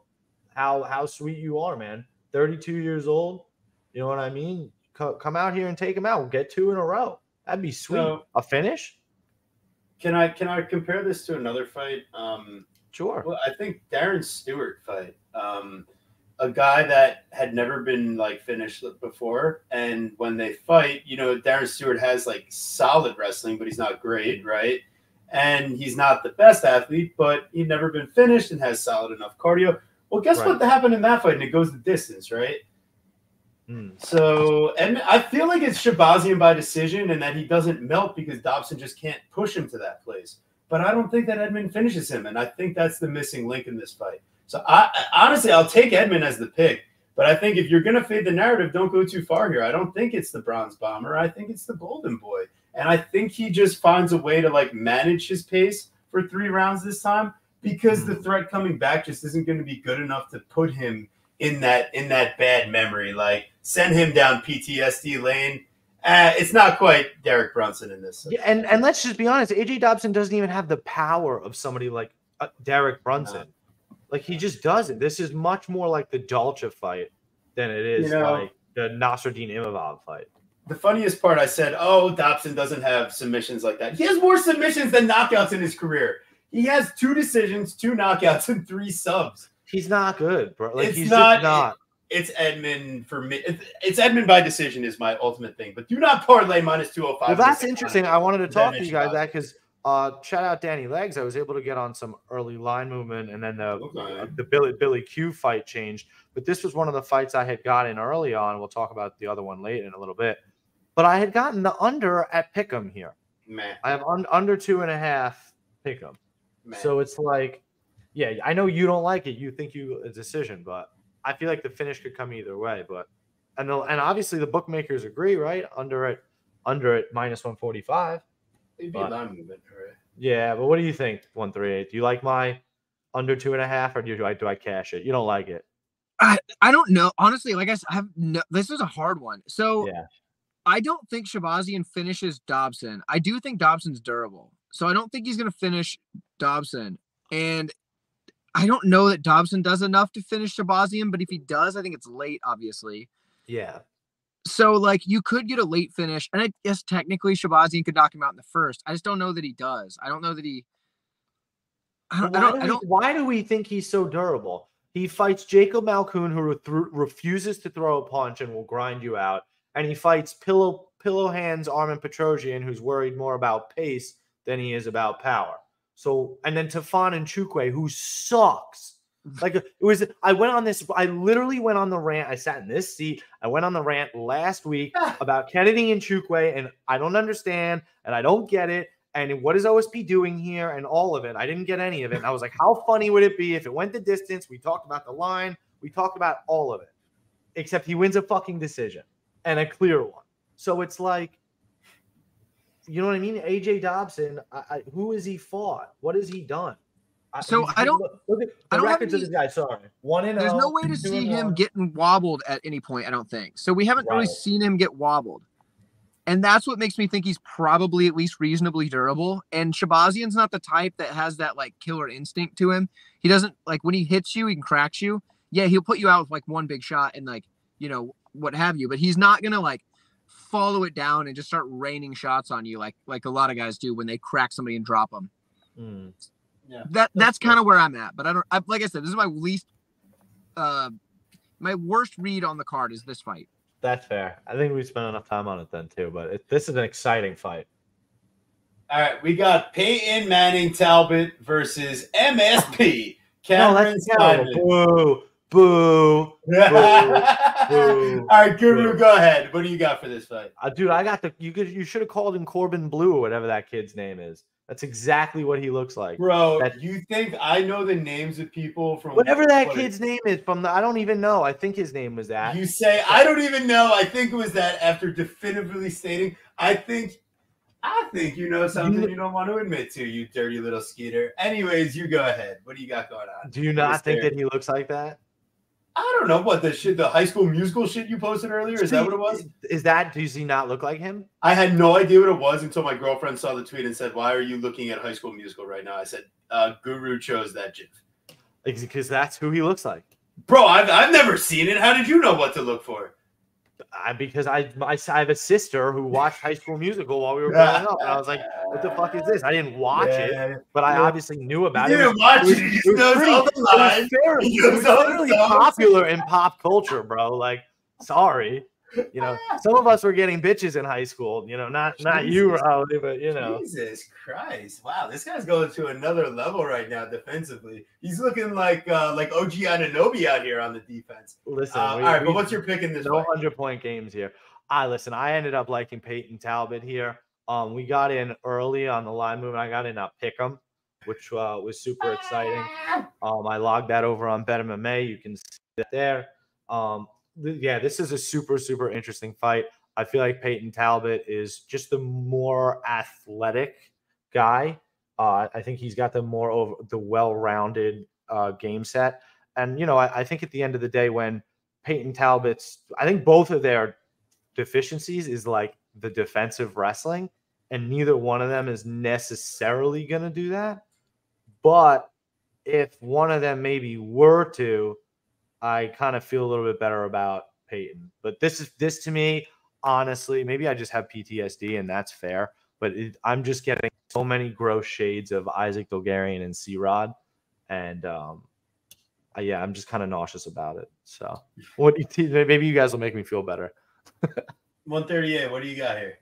how how sweet you are, man. thirty-two years old, you know what I mean? Co come out here and take him out. We'll get two in a row. That'd be sweet. So, a finish? Can I can I compare this to another fight? Um, sure. Well, I think Darren Stewart fight. Um A guy that had never been like finished before, and when they fight, you know, Darren Stewart has like solid wrestling, but he's not great, right? And he's not the best athlete, but he'd never been finished and has solid enough cardio. Well, guess right. what happened in that fight? And it goes the distance, right? Mm. So, and I feel like it's Shabazian by decision, and that he doesn't melt because Dobson just can't push him to that place. But I don't think that Edmund finishes him, and I think that's the missing link in this fight. So, I, honestly, I'll take Edmund as the pick. But I think if you're going to fade the narrative, don't go too far here. I don't think it's the Bronze Bomber. I think it's the Golden Boy. And I think he just finds a way to, like, manage his pace for three rounds this time because mm. the threat coming back just isn't going to be good enough to put him in that in that bad memory. Like, send him down P T S D lane. Uh, it's not quite Derek Brunson in this. Yeah, and, and let's just be honest. A J Dobson doesn't even have the power of somebody like uh, Derek Brunson. No. Like, he just doesn't. This is much more like the Dalcha fight than it is you know, like the Nasraddin Imavov fight. The funniest part, I said, oh, Dobson doesn't have submissions like that. He has more submissions than knockouts in his career. He has two decisions, two knockouts, and three subs. He's not good, bro. Like, it's he's not, just not. It's Edmund for me. It's Edmund by decision is my ultimate thing. But do not parlay minus two oh five. Well, that's interesting. I wanted to talk to you guys that because – Uh, shout out Danny Legs. I was able to get on some early line movement, and then the okay. the Billy Billy Q fight changed. But this was one of the fights I had gotten early on. We'll talk about the other one later in a little bit. But I had gotten the under at Pick'em here. Man. I have un under two and a half Pick'em. So it's like, yeah, I know you don't like it. You think you a decision, but I feel like the finish could come either way. But and the, and obviously the bookmakers agree, right? Under it, under it minus one forty five. It'd be but, line movement, right? Yeah, but what do you think, one thirty-eight? Do you like my under two and a half, or do I do I cash it? You don't like it? I I don't know. Honestly, like I said, I have no, this is a hard one. So yeah. I don't think Shabazian finishes Dobson. I do think Dobson's durable, so I don't think he's going to finish Dobson. And I don't know that Dobson does enough to finish Shabazian, but if he does, I think it's late, obviously. Yeah. So, like, you could get a late finish. And I guess technically Shabazian could knock him out in the first. I just don't know that he does. I don't know that he I – don't, I, don't, do I don't. Why do we think he's so durable? He fights Jacob Malkoon, who re refuses to throw a punch and will grind you out. And he fights Pillow, pillow Hands Armin Petrosian, who's worried more about pace than he is about power. So, and then Tafan and Chukwe, who sucks. Like, it was, I went on this, I literally went on the rant. I sat in this seat. I went on the rant last week about Kennedy and Chukwe, and I don't understand, and I don't get it. And what is O S P doing here? And all of it. I didn't get any of it. And I was like, how funny would it be if it went the distance? We talked about the line. We talked about all of it. Except he wins a fucking decision and a clear one. So it's like, you know what I mean? A J Dobson, I, I, who has he fought? What has he done? I, so I don't look, look at the I don't records any, of this guy. Sorry. One and there's oh, no way to see him one. Getting wobbled at any point, I don't think. So we haven't right. really seen him get wobbled. And that's what makes me think he's probably at least reasonably durable. And Shabazian's not the type that has that, like, killer instinct to him. He doesn't, like, when he hits you, he can crack you. Yeah, he'll put you out with, like, one big shot and, like, you know, what have you. But he's not going to, like, follow it down and just start raining shots on you like like a lot of guys do when they crack somebody and drop them. Mm. Yeah, that, that's kind of where I'm at. But, I don't. I, like I said, this is my least uh, – my worst read on the card is this fight. That's fair. I think we spent enough time on it then too, but it, this is an exciting fight. All right, we got Peyton Manning Talbot versus M S P. Cameron no, Simon. Boo, boo, boo, boo. All right, Guru, boo. Go ahead. What do you got for this fight? Uh, dude, I got the. You could. You should have called him Corbin Blue or whatever that kid's name is. That's exactly what he looks like, bro. That, you think I know the names of people from whatever that what kid's it, name is from? The, I don't even know. I think his name was that. You say I don't even know. I think it was that. After definitively stating, I think, I think you know something you, you don't want to admit to, you dirty little skeeter. Anyways, you go ahead. What do you got going on? Do you not think that he looks like that? I don't know what the shit, the High School Musical shit you posted earlier. Is that what it was? Is that, does he not look like him? I had no idea what it was until my girlfriend saw the tweet and said, why are you looking at High School Musical right now? I said, uh, Guru chose that gif. Because that's who he looks like. Bro, I've, I've never seen it. How did you know what to look for? I, because I, I, I have a sister who watched High School Musical while we were growing up. And I was like, what the fuck is this? I didn't watch yeah, it, yeah, yeah. but I yeah. obviously knew about you it. You didn't watch it. You just knows all the lines. It was fairly popular in pop culture, bro. Like, sorry. You know, some of us were getting bitches in high school. You know, not, not you, Raleigh, but, you know. Jesus Christ. Wow, this guy's going to another level right now defensively. He's looking like uh, like O G Anunoby out here on the defense. Listen. Uh, we, all right, we, but what's your pick in this no fight? one hundred point games here. I listen, I ended up liking Peyton Talbot here. Um, we got in early on the line movement. I got in a pick'em, which uh, was super exciting. Um, I logged that over on BetMMA. You can see that there. Um, Yeah, this is a super, super interesting fight. I feel like Peyton Talbot is just the more athletic guy. Uh, I think he's got the more over the well-rounded uh, game set. And, you know, I, I think at the end of the day when Peyton Talbot's – I think both of their deficiencies is like the defensive wrestling, and neither one of them is necessarily going to do that. But if one of them maybe were to – I kind of feel a little bit better about Peyton, but this is this to me, honestly, maybe I just have P T S D and that's fair, but it, I'm just getting so many gross shades of Isaac Dolgarian and C-Rod. And um, uh, yeah, I'm just kind of nauseous about it. So what do you maybe you guys will make me feel better. one thirty-eight. What do you got here?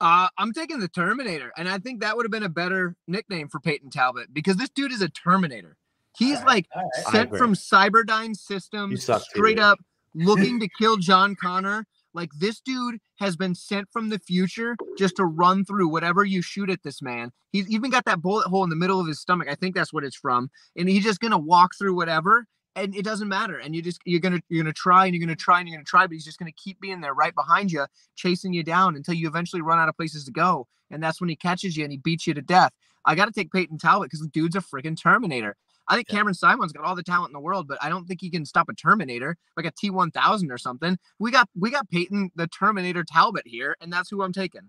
Uh, I'm taking the Terminator. And I think that would have been a better nickname for Peyton Talbot because this dude is a Terminator. He's all like right, right. sent from Cyberdyne Systems straight too, up yeah. looking to kill John Connor. Like this dude has been sent from the future just to run through whatever you shoot at this man. He's even got that bullet hole in the middle of his stomach. I think that's what it's from. And he's just going to walk through whatever and it doesn't matter. And you just, you're going to, you're going to try and you're going to try and you're going to try, but he's just going to keep being there right behind you, chasing you down until you eventually run out of places to go. And that's when he catches you and he beats you to death. I got to take Peyton Talbot because the dude's a freaking Terminator. I think Cameron Simon's got all the talent in the world, but I don't think he can stop a Terminator, like a T one thousand or something. We got we got Peyton, the Terminator Talbot here, and that's who I'm taking.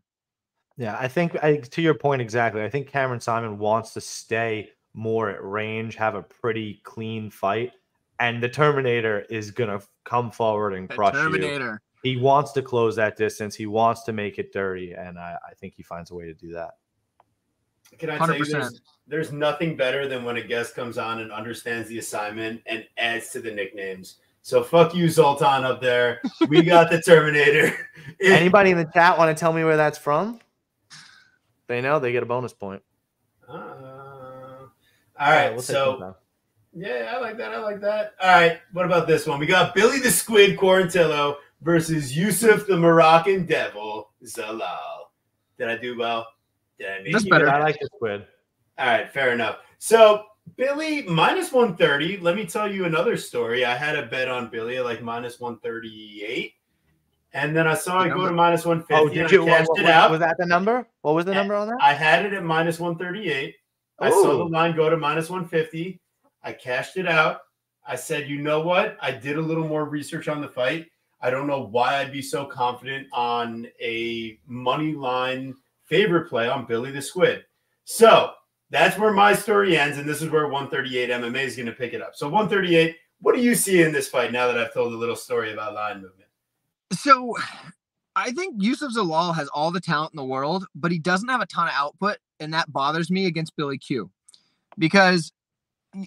Yeah, I think I, to your point exactly, I think Cameron Simon wants to stay more at range, have a pretty clean fight, and the Terminator is going to come forward and the crush Terminator. You. He wants to close that distance. He wants to make it dirty, and I, I think he finds a way to do that. Can I tell you there's, there's nothing better than when a guest comes on and understands the assignment and adds to the nicknames. So fuck you, Zoltan, up there. We got the Terminator. Anybody in the chat want to tell me where that's from? They know. They get a bonus point. Uh, All right, yeah, we'll so yeah, I like that. I like that. All right, what about this one? We got Billy the Squid Quarantillo versus Yusuf the Moroccan Devil Zalal. Did I do well? Did I make That's you better. I like the Squid. All right, fair enough. So Billy minus one thirty. Let me tell you another story. I had a bet on Billy at like minus one thirty eight. And then I saw it go to minus one fifty. Oh, did you? I cashed what, what, it out. Was that the number? What was the and number on that? I had it at minus one thirty-eight. Ooh. I saw the line go to minus one fifty. I cashed it out. I said, you know what? I did a little more research on the fight. I don't know why I'd be so confident on a money line favorite play on Billy the Squid. So that's where my story ends. And this is where one thirty-eight M M A is going to pick it up. So one thirty-eight, what do you see in this fight now that I've told a little story about line movement? So I think Yusuf Zalal has all the talent in the world, but he doesn't have a ton of output, and that bothers me against Billy Q. Because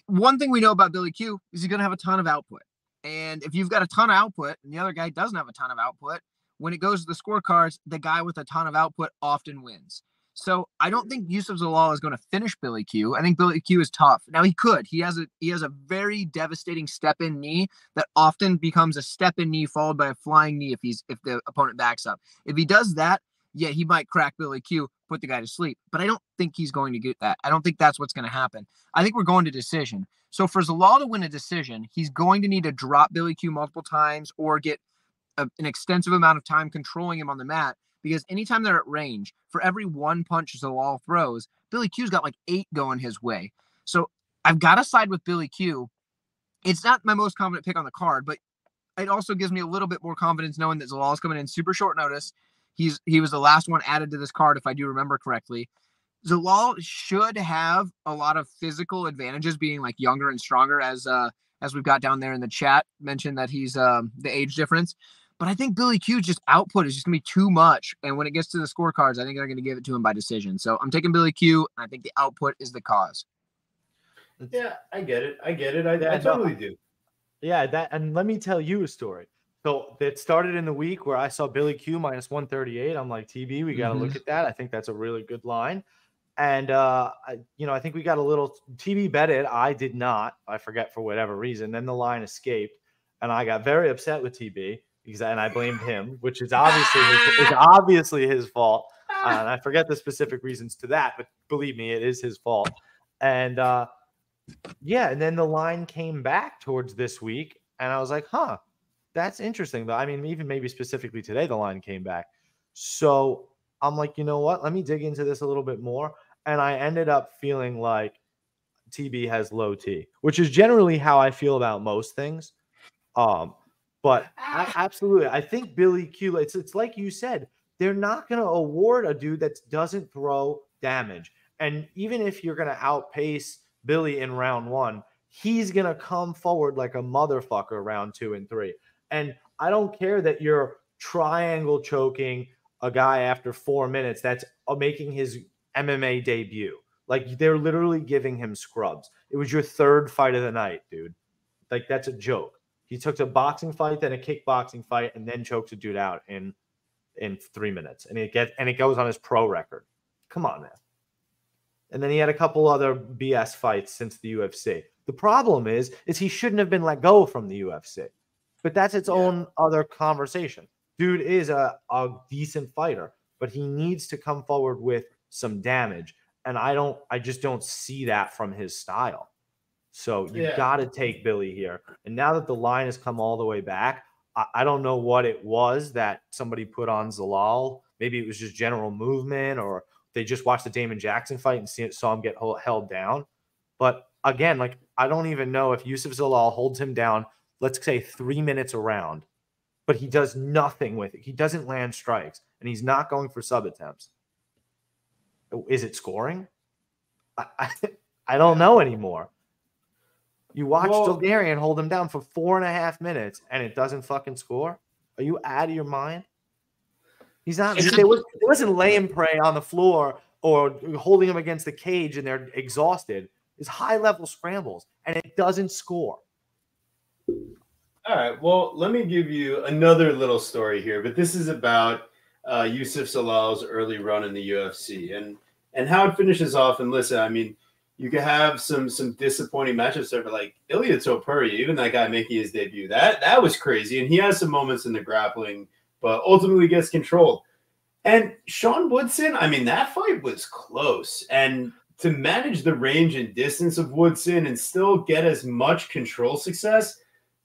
one thing we know about Billy Q is he's going to have a ton of output. And if you've got a ton of output and the other guy doesn't have a ton of output, when it goes to the scorecards, the guy with a ton of output often wins. So I don't think Yusuf Zalal is going to finish Billy Q. I think Billy Q is tough. Now he could. He has a he has a very devastating step-in knee that often becomes a step-in knee followed by a flying knee if he's if the opponent backs up. If he does that, yeah, he might crack Billy Q, put the guy to sleep. But I don't think he's going to get that. I don't think that's what's going to happen. I think we're going to decision. So for Zalal to win a decision, he's going to need to drop Billy Q multiple times or get a, an extensive amount of time controlling him on the mat. Because anytime they're at range, for every one punch Zalal throws, Billy Q's got like eight going his way. So I've got to side with Billy Q. It's not my most confident pick on the card, but it also gives me a little bit more confidence knowing that Zalal's coming in super short notice. He's He was the last one added to this card, if I do remember correctly. Zalal should have a lot of physical advantages, being like younger and stronger, as uh, as we've got down there in the chat, mentioned that he's um, the age difference. But I think Billy Q's just output is just going to be too much. And when it gets to the scorecards, I think they're going to give it to him by decision. So I'm taking Billy Q, and I think the output is the cause. Yeah, I get it. I get it. I, I totally do. Yeah, that. And let me tell you a story. So it started in the week where I saw Billy Q minus one thirty-eight. I'm like, T B, we got to mm-hmm. look at that. I think that's a really good line. And, uh, I, you know, I think we got a little T B bet it. I did not. I forget for whatever reason. Then the line escaped, and I got very upset with T B. And I blamed him, which is obviously his, is obviously his fault. Uh, and I forget the specific reasons to that, but believe me, it is his fault. And uh, yeah, and then the line came back towards this week, and I was like, huh, that's interesting. Though I mean, even maybe specifically today, the line came back. So I'm like, you know what? Let me dig into this a little bit more. And I ended up feeling like T B has low T, which is generally how I feel about most things. Um, But I, absolutely, I think Billy Q, it's, it's like you said, they're not going to award a dude that doesn't throw damage. And even if you're going to outpace Billy in round one, he's going to come forward like a motherfucker round two and three. And I don't care that you're triangle choking a guy after four minutes that's making his M M A debut. Like, they're literally giving him scrubs. It was your third fight of the night, dude. Like, that's a joke. He took a boxing fight, then a kickboxing fight, and then choked a dude out in in three minutes. And it gets and it goes on his pro record. Come on, man. And then he had a couple other B S fights since the U F C. The problem is, is he shouldn't have been let go from the U F C. But that's its yeah. own other conversation. Dude is a, a decent fighter, but he needs to come forward with some damage. And I don't, I just don't see that from his style. So you yeah. got to take Billy here. And now that the line has come all the way back, I, I don't know what it was that somebody put on Zalal. Maybe it was just general movement, or they just watched the Damon Jackson fight and see, saw him get hold, held down. But again, like, I don't even know if Yusuf Zalal holds him down, let's say three minutes around, but he does nothing with it. He doesn't land strikes, and he's not going for sub attempts. Is it scoring? I, I, I don't know anymore. You watch well, Dulgarian hold him down for four and a half minutes, and it doesn't fucking score? Are you out of your mind? He's not. They wasn't laying prey on the floor or holding him against the cage, and they're exhausted. It's high-level scrambles, and it doesn't score. All right. Well, let me give you another little story here, but this is about uh, Yusuf Zalal's early run in the U F C and and how it finishes off. And listen, I mean, you could have some some disappointing matchups there, but like Ilia Topuria, even that guy making his debut, that that was crazy. And he has some moments in the grappling, but ultimately gets controlled. And Sean Woodson, I mean, that fight was close. And to manage the range and distance of Woodson and still get as much control success,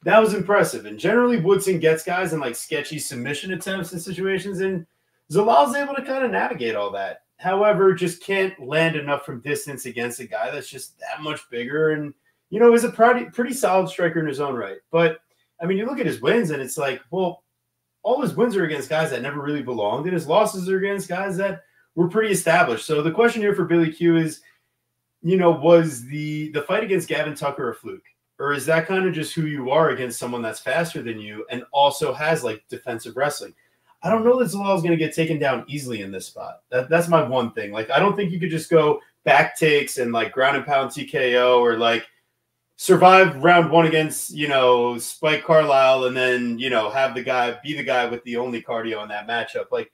that was impressive. And generally, Woodson gets guys in like sketchy submission attempts and situations, and Zalal's able to kind of navigate all that. However, just can't land enough from distance against a guy that's just that much bigger and, you know, is a pretty, pretty solid striker in his own right. But, I mean, you look at his wins and it's like, well, all his wins are against guys that never really belonged, and his losses are against guys that were pretty established. So the question here for Billy Q is, you know, was the, the fight against Gavin Tucker a fluke? Or is that kind of just who you are against someone that's faster than you and also has, like, defensive wrestling? I don't know that Zalal is going to get taken down easily in this spot. That, that's my one thing. Like, I don't think you could just go back takes and, like, ground and pound T K O or, like, survive round one against, you know, Spike Carlisle and then, you know, have the guy be the guy with the only cardio in that matchup. Like,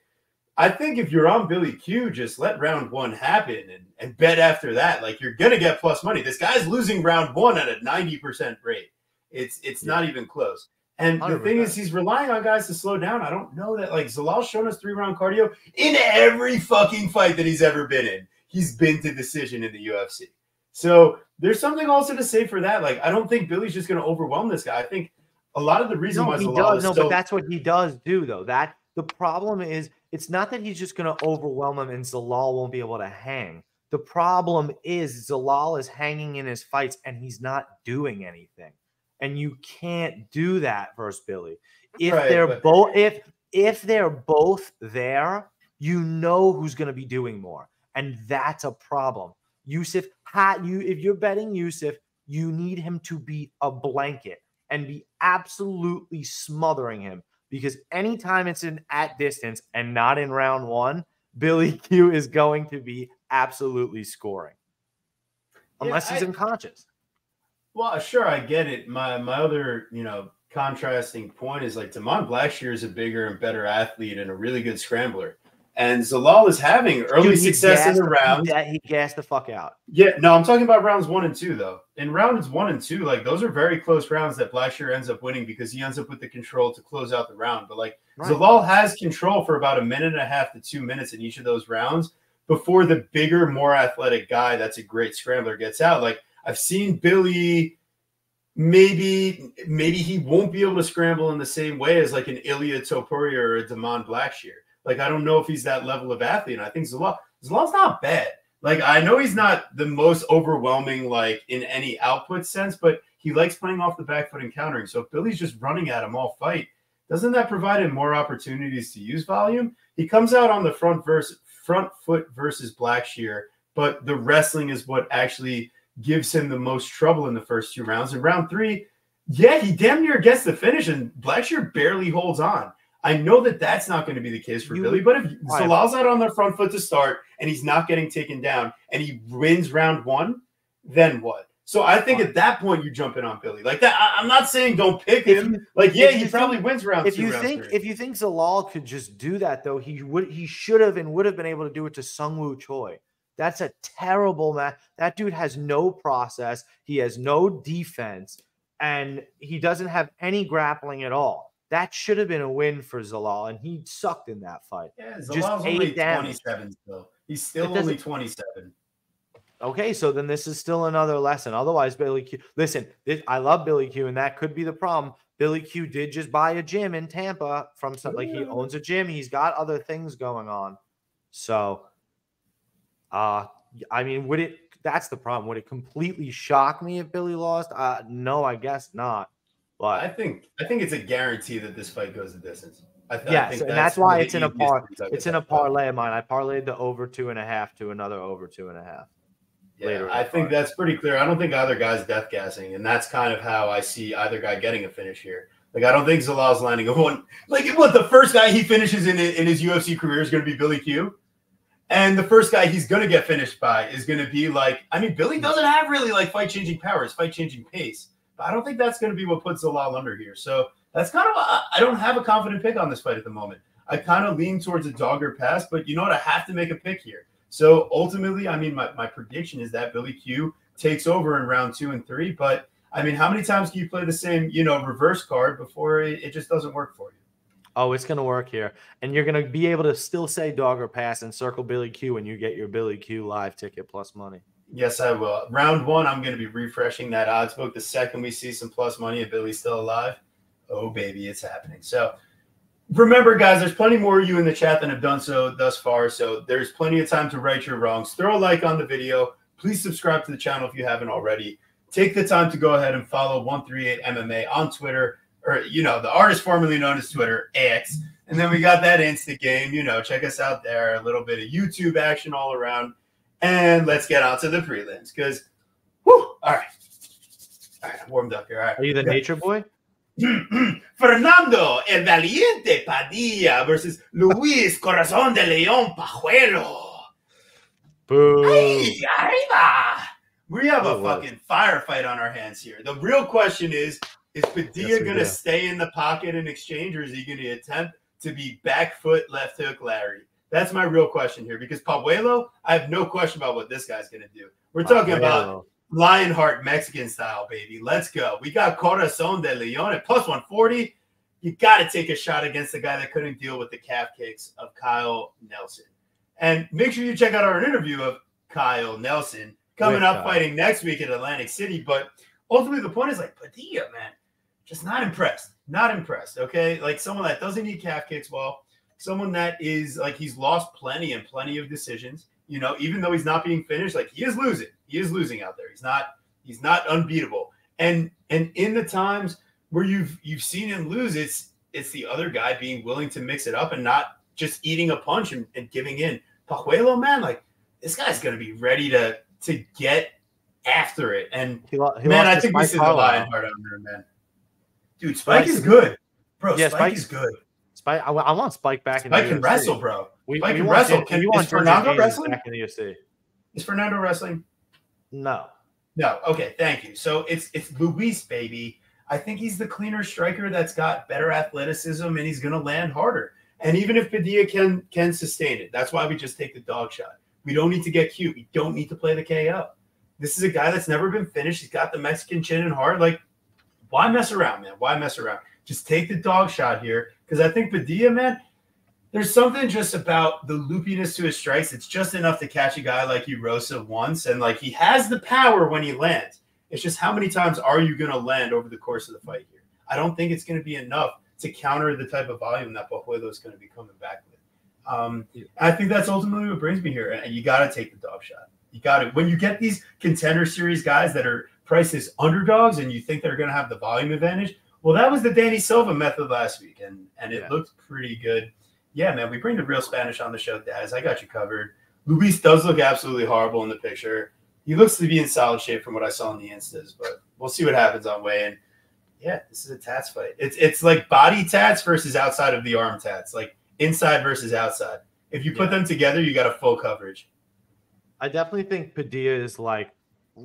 I think if you're on Billy Q, just let round one happen and, and bet after that. Like, you're going to get plus money. This guy's losing round one at a ninety percent rate. It's, it's yeah. not even close. And the thing is, he's relying on guys to slow down. I don't know that, like, Zalal's shown us three-round cardio in every fucking fight that he's ever been in. He's been to decision in the U F C. So there's something also to say for that. Like, I don't think Billy's just going to overwhelm this guy. I think a lot of the reason no, why he Zalal does, is no, still but that's what he does do, though. That the problem is, it's not that he's just going to overwhelm him and Zalal won't be able to hang. The problem is Zalal is hanging in his fights and he's not doing anything. And you can't do that versus Billy. If right, they're both, if if they're both there, you know who's going to be doing more, and that's a problem. Yusuf, ha, you if you're betting Yusuf, you need him to be a blanket and be absolutely smothering him, because anytime it's in at distance and not in round one, Billy Q is going to be absolutely scoring, unless yeah, he's I, unconscious. Well, sure, I get it. My my other, you know, contrasting point is like Damon Blackshear is a bigger and better athlete and a really good scrambler. And Zalal is having early Dude, success gassed, in the round. Yeah, he gassed the fuck out. Yeah, no, I'm talking about rounds one and two, though. In rounds one and two, like, those are very close rounds that Blackshear ends up winning because he ends up with the control to close out the round. But, like, right. Zalal has control for about a minute and a half to two minutes in each of those rounds before the bigger, more athletic guy that's a great scrambler gets out. Like, I've seen Billy, maybe maybe he won't be able to scramble in the same way as like an Ilia Topuria or a Damon Blackshear. Like, I don't know if he's that level of athlete. And I think Zalal, Zalal's not bad. Like, I know he's not the most overwhelming, like, in any output sense, but he likes playing off the back foot and countering. So if Billy's just running at him all fight, doesn't that provide him more opportunities to use volume? He comes out on the front, verse, front foot versus Blackshear, but the wrestling is what actually gives him the most trouble in the first two rounds. In round three, yeah, he damn near gets the finish, and Blackshear barely holds on. I know that that's not going to be the case for you, Billy, but if Zalal's out on their front foot to start and he's not getting taken down and he wins round one, then what? So I think at that point you jump in on Billy. Like that, I, I'm not saying don't pick him. You, like, yeah, he probably think, wins round if two. You round think, three. If you think Zalal could just do that, though, he would, he should have and would have been able to do it to Sungwoo Choi. That's a terrible match. That dude has no process. He has no defense, and he doesn't have any grappling at all. That should have been a win for Zalal, and he sucked in that fight. Yeah, Zalal's Just only twenty-seven still. He's still only twenty-seven. Okay, so then this is still another lesson. Otherwise, Billy Q – listen, this, I love Billy Q, and that could be the problem. Billy Q did just buy a gym in Tampa from – like, he owns a gym. He's got other things going on. So – Uh, I mean, would it, that's the problem. Would it completely shock me if Billy lost? Uh, no, I guess not. But I think, I think it's a guarantee that this fight goes the distance. I th yes, I think and that's, that's why it's in a par, it's in a parlay of mine. I parlayed the over two and a half to another over two and a half. Yeah, later I think that's pretty clear. I don't think either guy's death gassing, and that's kind of how I see either guy getting a finish here. Like, I don't think Zalal's lining up one. Like, what, the first guy he finishes in in his U F C career is going to be Billy Q? And the first guy he's going to get finished by is going to be like, I mean, Billy doesn't have really like fight-changing powers, fight-changing pace. But I don't think that's going to be what puts Zalal under here. So that's kind of, a, I don't have a confident pick on this fight at the moment. I kind of lean towards a dog or pass, but you know what? I have to make a pick here. So ultimately, I mean, my, my prediction is that Billy Q takes over in round two and three. But, I mean, how many times can you play the same, you know, reverse card before it, it just doesn't work for you? Oh, it's going to work here. And you're going to be able to still say dog or pass and circle Billy Q when you get your Billy Q live ticket plus money. Yes, I will. Round one, I'm going to be refreshing that odds book. The second we see some plus money if Billy's still alive, oh, baby, it's happening. So remember, guys, there's plenty more of you in the chat than have done so thus far. So there's plenty of time to right your wrongs. Throw a like on the video. Please subscribe to the channel if you haven't already. Take the time to go ahead and follow one thirty-eight M M A on Twitter, or, you know, the artist formerly known as Twitter, X. And then we got that Insta game. You know, check us out there. A little bit of YouTube action all around. And let's get on to the prelims because, whoo, all right. All right, I'm warmed up here. All right. Are you the nature boy? Fernando El Valiente Padilla versus Luis Corazon de Leon Pajuelo. Boom. Hey, arriba. We have oh, a wow. fucking firefight on our hands here. The real question is, is Padilla yes, going to stay in the pocket in exchange, or is he going to attempt to be back foot left hook Larry? That's my real question here, because Pajuelo, I have no question about what this guy's going to do. We're talking Pajuelo. about Lionheart Mexican style, baby. Let's go. We got Corazon de Leon at plus one forty. You got to take a shot against the guy that couldn't deal with the calf kicks of Kyle Nelson. And make sure you check out our interview of Kyle Nelson coming with up Kyle. fighting next week at Atlantic City. But ultimately, the point is, like, Padilla, man, just not impressed. Not impressed, okay? Like, someone that doesn't need calf kicks well. Someone that is, like, he's lost plenty and plenty of decisions, you know, even though he's not being finished, like, he is losing. He is losing out there. He's not, he's not unbeatable. And, and in the times where you've, you've seen him lose, it's, it's the other guy being willing to mix it up and not just eating a punch and, and giving in. Pajuelo, man, like, this guy's going to be ready to, to get after it. And he, he man, I think this is a Lionheart on there, man. Dude, Spike, Spike is good. Bro, yeah, Spike, Spike is good. Spike, I, I want Spike back in the U F C. Spike can wrestle, bro. We, Spike we can wrestle. Can, is Fernando wrestling? Back in the U F C. Is Fernando wrestling? No. No. Okay, thank you. So it's it's Luis, baby. I think he's the cleaner striker that's got better athleticism, and he's going to land harder. And even if Padilla can, can sustain it, that's why we just take the dog shot. We don't need to get cute. We don't need to play the K O. This is a guy that's never been finished. He's got the Mexican chin and heart. Like, why mess around, man? Why mess around? Just take the dog shot here. Because I think Padilla, man, there's something just about the loopiness to his strikes. It's just enough to catch a guy like Erosa once. And, like, he has the power when he lands. It's just how many times are you going to land over the course of the fight here? I don't think it's going to be enough to counter the type of volume that Pajuelo is going to be coming back with. Um, I think that's ultimately what brings me here. And you got to take the dog shot. You got it. When you get these contender series guys that are priced as underdogs and you think they're going to have the volume advantage, well, that was the Danny Silva method last week, and, and it yeah. looked pretty good. Yeah, man, we bring the real Spanish on the show, Daz. I got you covered. Luis does look absolutely horrible in the picture. He looks to be in solid shape from what I saw in the Instas, but we'll see what happens on weigh-in. Yeah, this is a tats fight. It's it's like body tats versus outside of the arm tats, like inside versus outside. If you put yeah. them together, you got a full coverage. I definitely think Padilla is, like,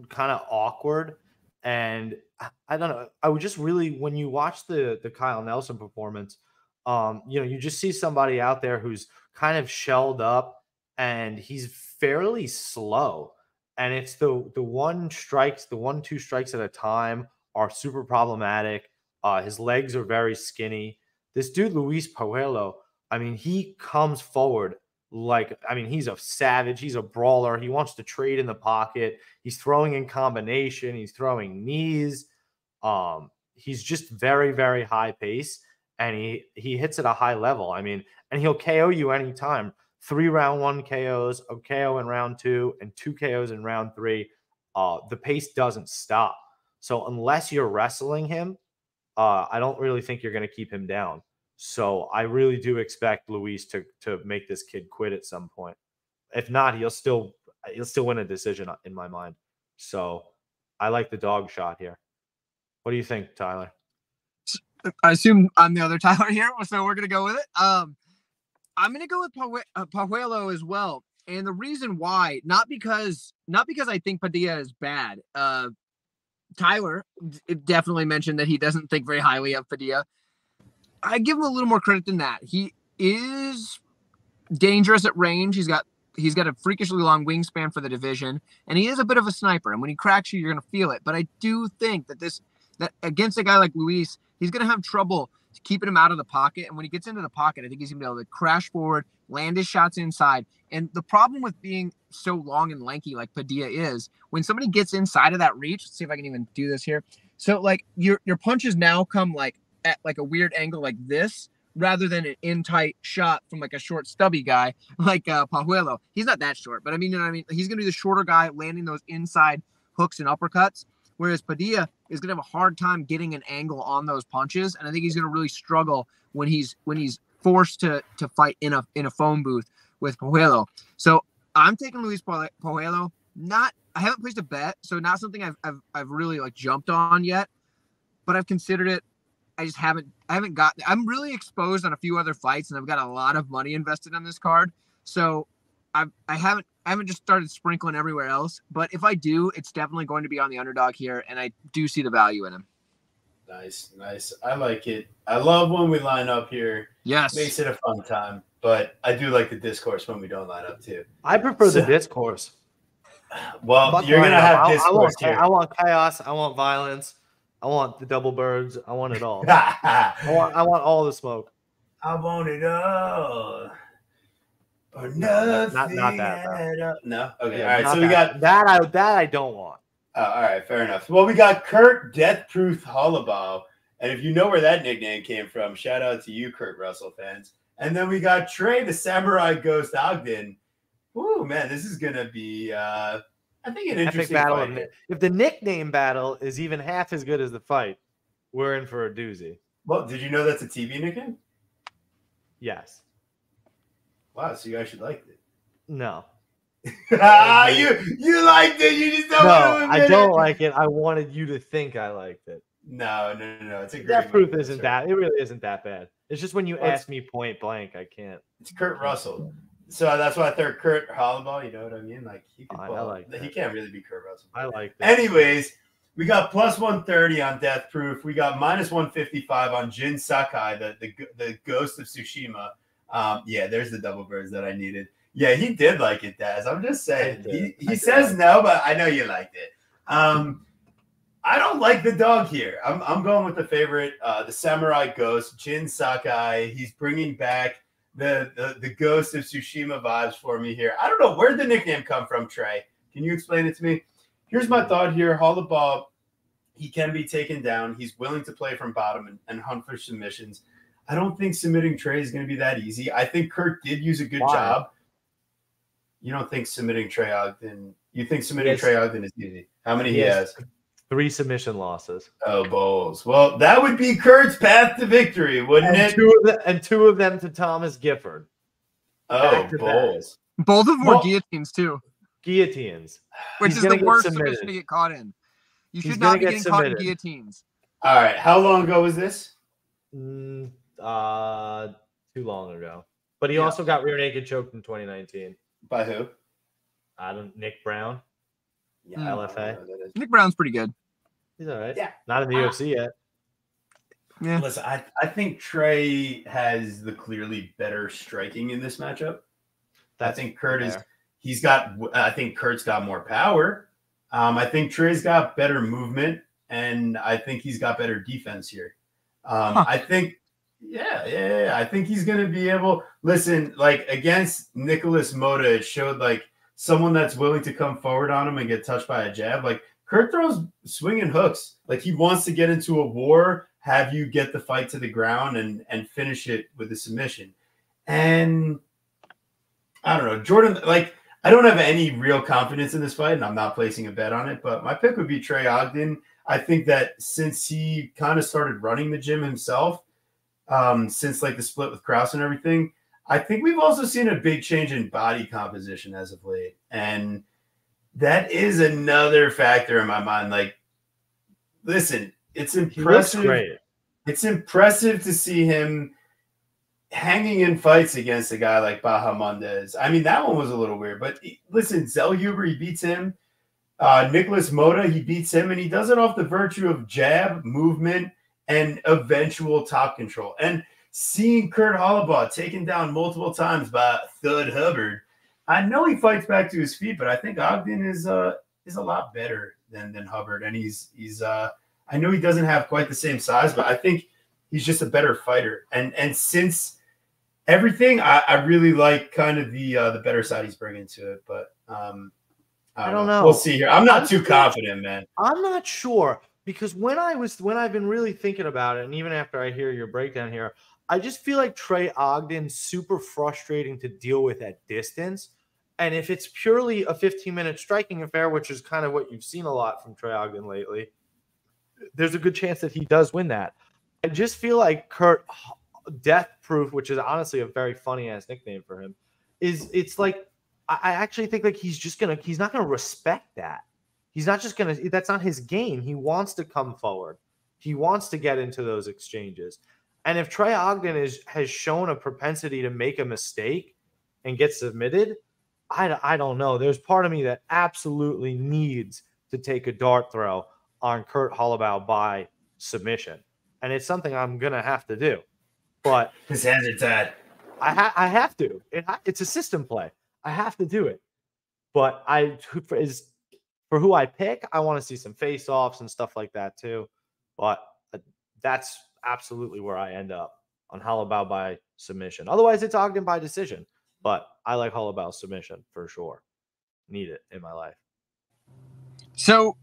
kind of awkward, and – I don't know. I would just really, when you watch the the Kyle Nelson performance, um, you know, you just see somebody out there who's kind of shelled up, and he's fairly slow. And it's the the one strikes, the one two strikes at a time are super problematic. Uh, his legs are very skinny. This dude Luis Pajuelo, I mean, he comes forward like, I mean, he's a savage. He's a brawler. He wants to trade in the pocket. He's throwing in combination. He's throwing knees. Um, he's just very, very high pace, and he, he hits at a high level. I mean, and he'll K O you anytime. Three round one K Os, a K O in round two, and two K Os in round three. Uh, the pace doesn't stop. So unless you're wrestling him, uh, I don't really think you're going to keep him down. So I really do expect Luis to, to make this kid quit at some point. If not, he'll still, he'll still win a decision in my mind. So I like the dog shot here. What do you think, Tyler? I assume I'm the other Tyler here, so we're going to go with it. Um, I'm going to go with Paju uh, Pajuelo as well. And the reason why, not because not because I think Padilla is bad. Uh, Tyler definitely mentioned that he doesn't think very highly of Padilla. I give him a little more credit than that. He is dangerous at range. He's got he's got a freakishly long wingspan for the division, and he is a bit of a sniper. And when he cracks you, you're going to feel it. But I do think that this, that against a guy like Luis, he's going to have trouble keeping him out of the pocket. And when he gets into the pocket, I think he's going to be able to crash forward, land his shots inside. And the problem with being so long and lanky like Padilla is, when somebody gets inside of that reach, let's see if I can even do this here. So like your, your punches now come like at like a weird angle like this, rather than an in tight shot from like a short stubby guy like uh, Pajuelo. He's not that short, but I mean, you know what I mean? He's going to be the shorter guy landing those inside hooks and uppercuts, whereas Padilla is going to have a hard time getting an angle on those punches. And I think he's going to really struggle when he's when he's forced to to fight in a in a phone booth with Pajuelo. So I'm taking Luis Pajuelo. Not I haven't placed a bet, so not something I've I've I've really like jumped on yet, but I've considered it. I just haven't I haven't got I'm really exposed on a few other fights, and I've got a lot of money invested on this card. So I've I haven't I haven't just started sprinkling everywhere else. But if I do, it's definitely going to be on the underdog here, and I do see the value in him. Nice, nice. I like it. I love when we line up here. Yes. Makes it a fun time. But I do like the discourse when we don't line up too. I prefer so, the discourse. Well, but you're gonna have I, discourse I want, here. I want chaos, I want violence. I want the double birds. I want it all. I want. I want all the smoke. I want it all. Or no, not, not that. Bro. No. Okay. Yeah, all right. So that. we got that. I that I don't want. Oh, all right. Fair enough. Well, we got Kurt Death Proof Hollabaugh, and if you know where that nickname came from, shout out to you, Kurt Russell fans. And then we got Trey the Samurai Ghost Ogden. Ooh, man, this is gonna be. Uh, I think an interesting battle. Fight. Of, if the nickname battle is even half as good as the fight, we're in for a doozy. Well, did you know that's a T V nickname? Yes. Wow, so you guys should like it. No. ah, you you liked it. You just don't. No, want to I don't it. like it. I wanted you to think I liked it. No, no, no, no. It's a great. That proof isn't that. It really isn't that bad. It's just when you well, ask me point blank, I can't. It's Kurt Russell. So that's why I third Kurt Hollabaugh, you know what I mean? Like he can oh, like he can't really be Kurt Russell. I like that. Anyways, we got plus one thirty on Death Proof. We got minus one fifty-five on Jin Sakai, the the, the ghost of Tsushima. Um, yeah, there's the double birds that I needed. Yeah, he did like it, Daz. I'm just saying. He he I says did. no, but I know you liked it. Um, I don't like the dog here. I'm I'm going with the favorite, uh, the Samurai Ghost, Jin Sakai. He's bringing back The, the the ghost of Tsushima vibes for me here. I don't know where the nickname come from, Trey. Can you explain it to me? Here's my thought here. Hollabaugh, he can be taken down. He's willing to play from bottom and, and hunt for submissions. I don't think submitting Trey is going to be that easy. I think Kirk did use a good wow. job. You don't think submitting Trey Ogden – you think submitting yes. Trey Ogden is easy. How many he, he has? has? Three submission losses. Oh, Bowles. Well, that would be Kurt's path to victory, wouldn't and it? Two of the, and two of them to Thomas Gifford. Oh, Bowles. Back. Both of them well, were guillotines, too. Guillotines. Which He's is the worst submitted. submission to get caught in. You should He's not be get getting submitted. caught in guillotines. All right. How long ago was this? Mm, uh, too long ago. But he yeah. also got rear naked choked in twenty nineteen. By who? I don't Nick Brown. Yeah, L F A. Nick Brown's pretty good. He's all right. Yeah. Not in the ah. U F C yet. Yeah. Listen, I, I think Trey has the clearly better striking in this matchup. That's I think Kurt fair. is he's got I think Kurt's got more power. Um, I think Trey's got better movement, and I think he's got better defense here. Um, huh. I think yeah, yeah, yeah. I think he's gonna be able listen, like against Nicholas Mota, it showed like someone that's willing to come forward on him and get touched by a jab. Like Kurt throws swinging hooks. Like he wants to get into a war, have you get the fight to the ground and, and finish it with a submission. And I don't know, Jordan, like I don't have any real confidence in this fight, and I'm not placing a bet on it, but my pick would be Trey Ogden. I think that since he kind of started running the gym himself, um, since like the split with Krause and everything, I think we've also seen a big change in body composition as of late. And that is another factor in my mind. Like, listen, it's impressive. It's impressive to see him hanging in fights against a guy like Baja Mendez. I mean, that one was a little weird. But listen, Zell Huber, he beats him. Uh, Nicholas Mota, he beats him. And he does it off the virtue of jab, movement, and eventual top control. And seeing Kurt Hollabaugh taken down multiple times by Thud Hubbard, I know he fights back to his feet, but I think Ogden is uh is a lot better than than Hubbard, and he's he's uh I know he doesn't have quite the same size, but I think he's just a better fighter. And and since everything, I, I really like kind of the uh, the better side he's bringing to it. But um, I don't, I don't know. know. We'll see here. I'm not too confident, man. I'm not sure, because when I was when I've been really thinking about it, and even after I hear your breakdown here, I just feel like Trey Ogden's super frustrating to deal with at distance. And if it's purely a fifteen minute striking affair, which is kind of what you've seen a lot from Trey Ogden lately, there's a good chance that he does win that. I just feel like Kurt Death Proof, which is honestly a very funny ass nickname for him, is it's like I actually think like he's just gonna he's not gonna respect that. He's not just gonna that's not his game. He wants to come forward. He wants to get into those exchanges. And if Trey Ogden is has shown a propensity to make a mistake and get submitted, I, I don't know. There's part of me that absolutely needs to take a dart throw on Kurt Hollabaugh by submission, and it's something I'm gonna have to do. But his hands are tied. I ha I have to. It, it's a system play. I have to do it. But I for, is for who I pick. I want to see some face-offs and stuff like that too. But that's absolutely where I end up on Hollabaugh by submission. Otherwise, it's Ogden by decision. But I like Hollabaugh's submission for sure. Need it in my life. So,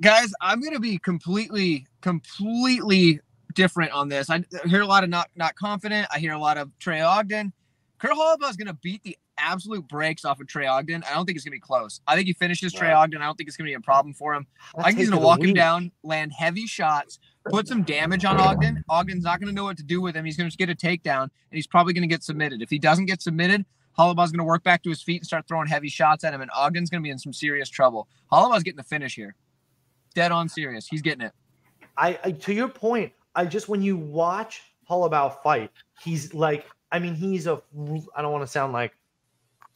guys, I'm going to be completely, completely different on this. I hear a lot of not not confident. I hear a lot of Trey Ogden. Kurt Hollabaugh is going to beat the absolute brakes off of Trey Ogden. I don't think it's going to be close. I think he finishes Trey Ogden. I don't think it's going to be a problem for him. I think he's going to walk him down, land heavy shots, put some damage on Ogden. Ogden's not going to know what to do with him. He's going to get a takedown, and he's probably going to get submitted. If he doesn't get submitted, Hollabaugh's going to work back to his feet and start throwing heavy shots at him, and Ogden's going to be in some serious trouble. Hollabaugh's getting the finish here. Dead on serious. He's getting it. I, I to your point, I just when you watch Hollabaugh fight, he's like, I mean, he's a I don't want to sound like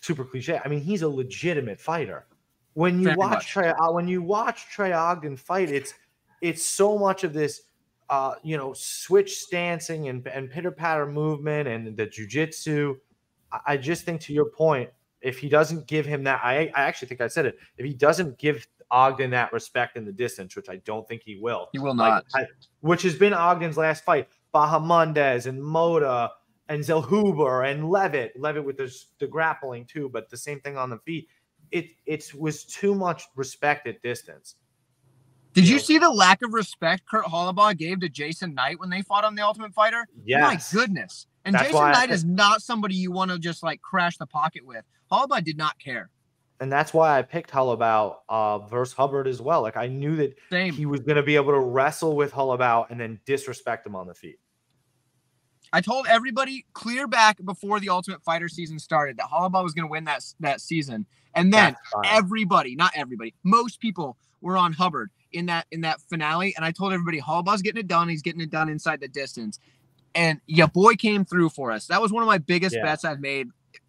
super cliche. I mean, he's a legitimate fighter. When you Very watch much. Trey, when you watch Trey Ogden fight, it's it's so much of this, uh, you know, switch stancing and and pitter patter movement and the jujitsu. I just think, to your point, if he doesn't give him that, I I actually think I said it. If he doesn't give Ogden that respect in the distance, which I don't think he will. He will not. Like, I, which has been Ogden's last fight. Bahamundez and Moda and Zellhuber and Levitt. Levitt with the, the grappling too, but the same thing on the feet. It it was too much respect at distance. Did you, you know? see the lack of respect Kurt Hollabaugh gave to Jason Knight when they fought on The Ultimate Fighter? Yes. My goodness. And That's Jason Knight I, is not somebody you want to just like crash the pocket with. Hollabaugh did not care. And that's why I picked Hollabaugh uh, versus Hubbard as well. Like I knew that Same. he was going to be able to wrestle with Hollabaugh and then disrespect him on the feet. I told everybody clear back before The Ultimate Fighter season started that Hollabaugh was going to win that that season. And then everybody, not everybody, most people were on Hubbard in that in that finale. And I told everybody Hollabaugh's getting it done. He's getting it done inside the distance. And your boy came through for us. That was one of my biggest yeah. bets I've made,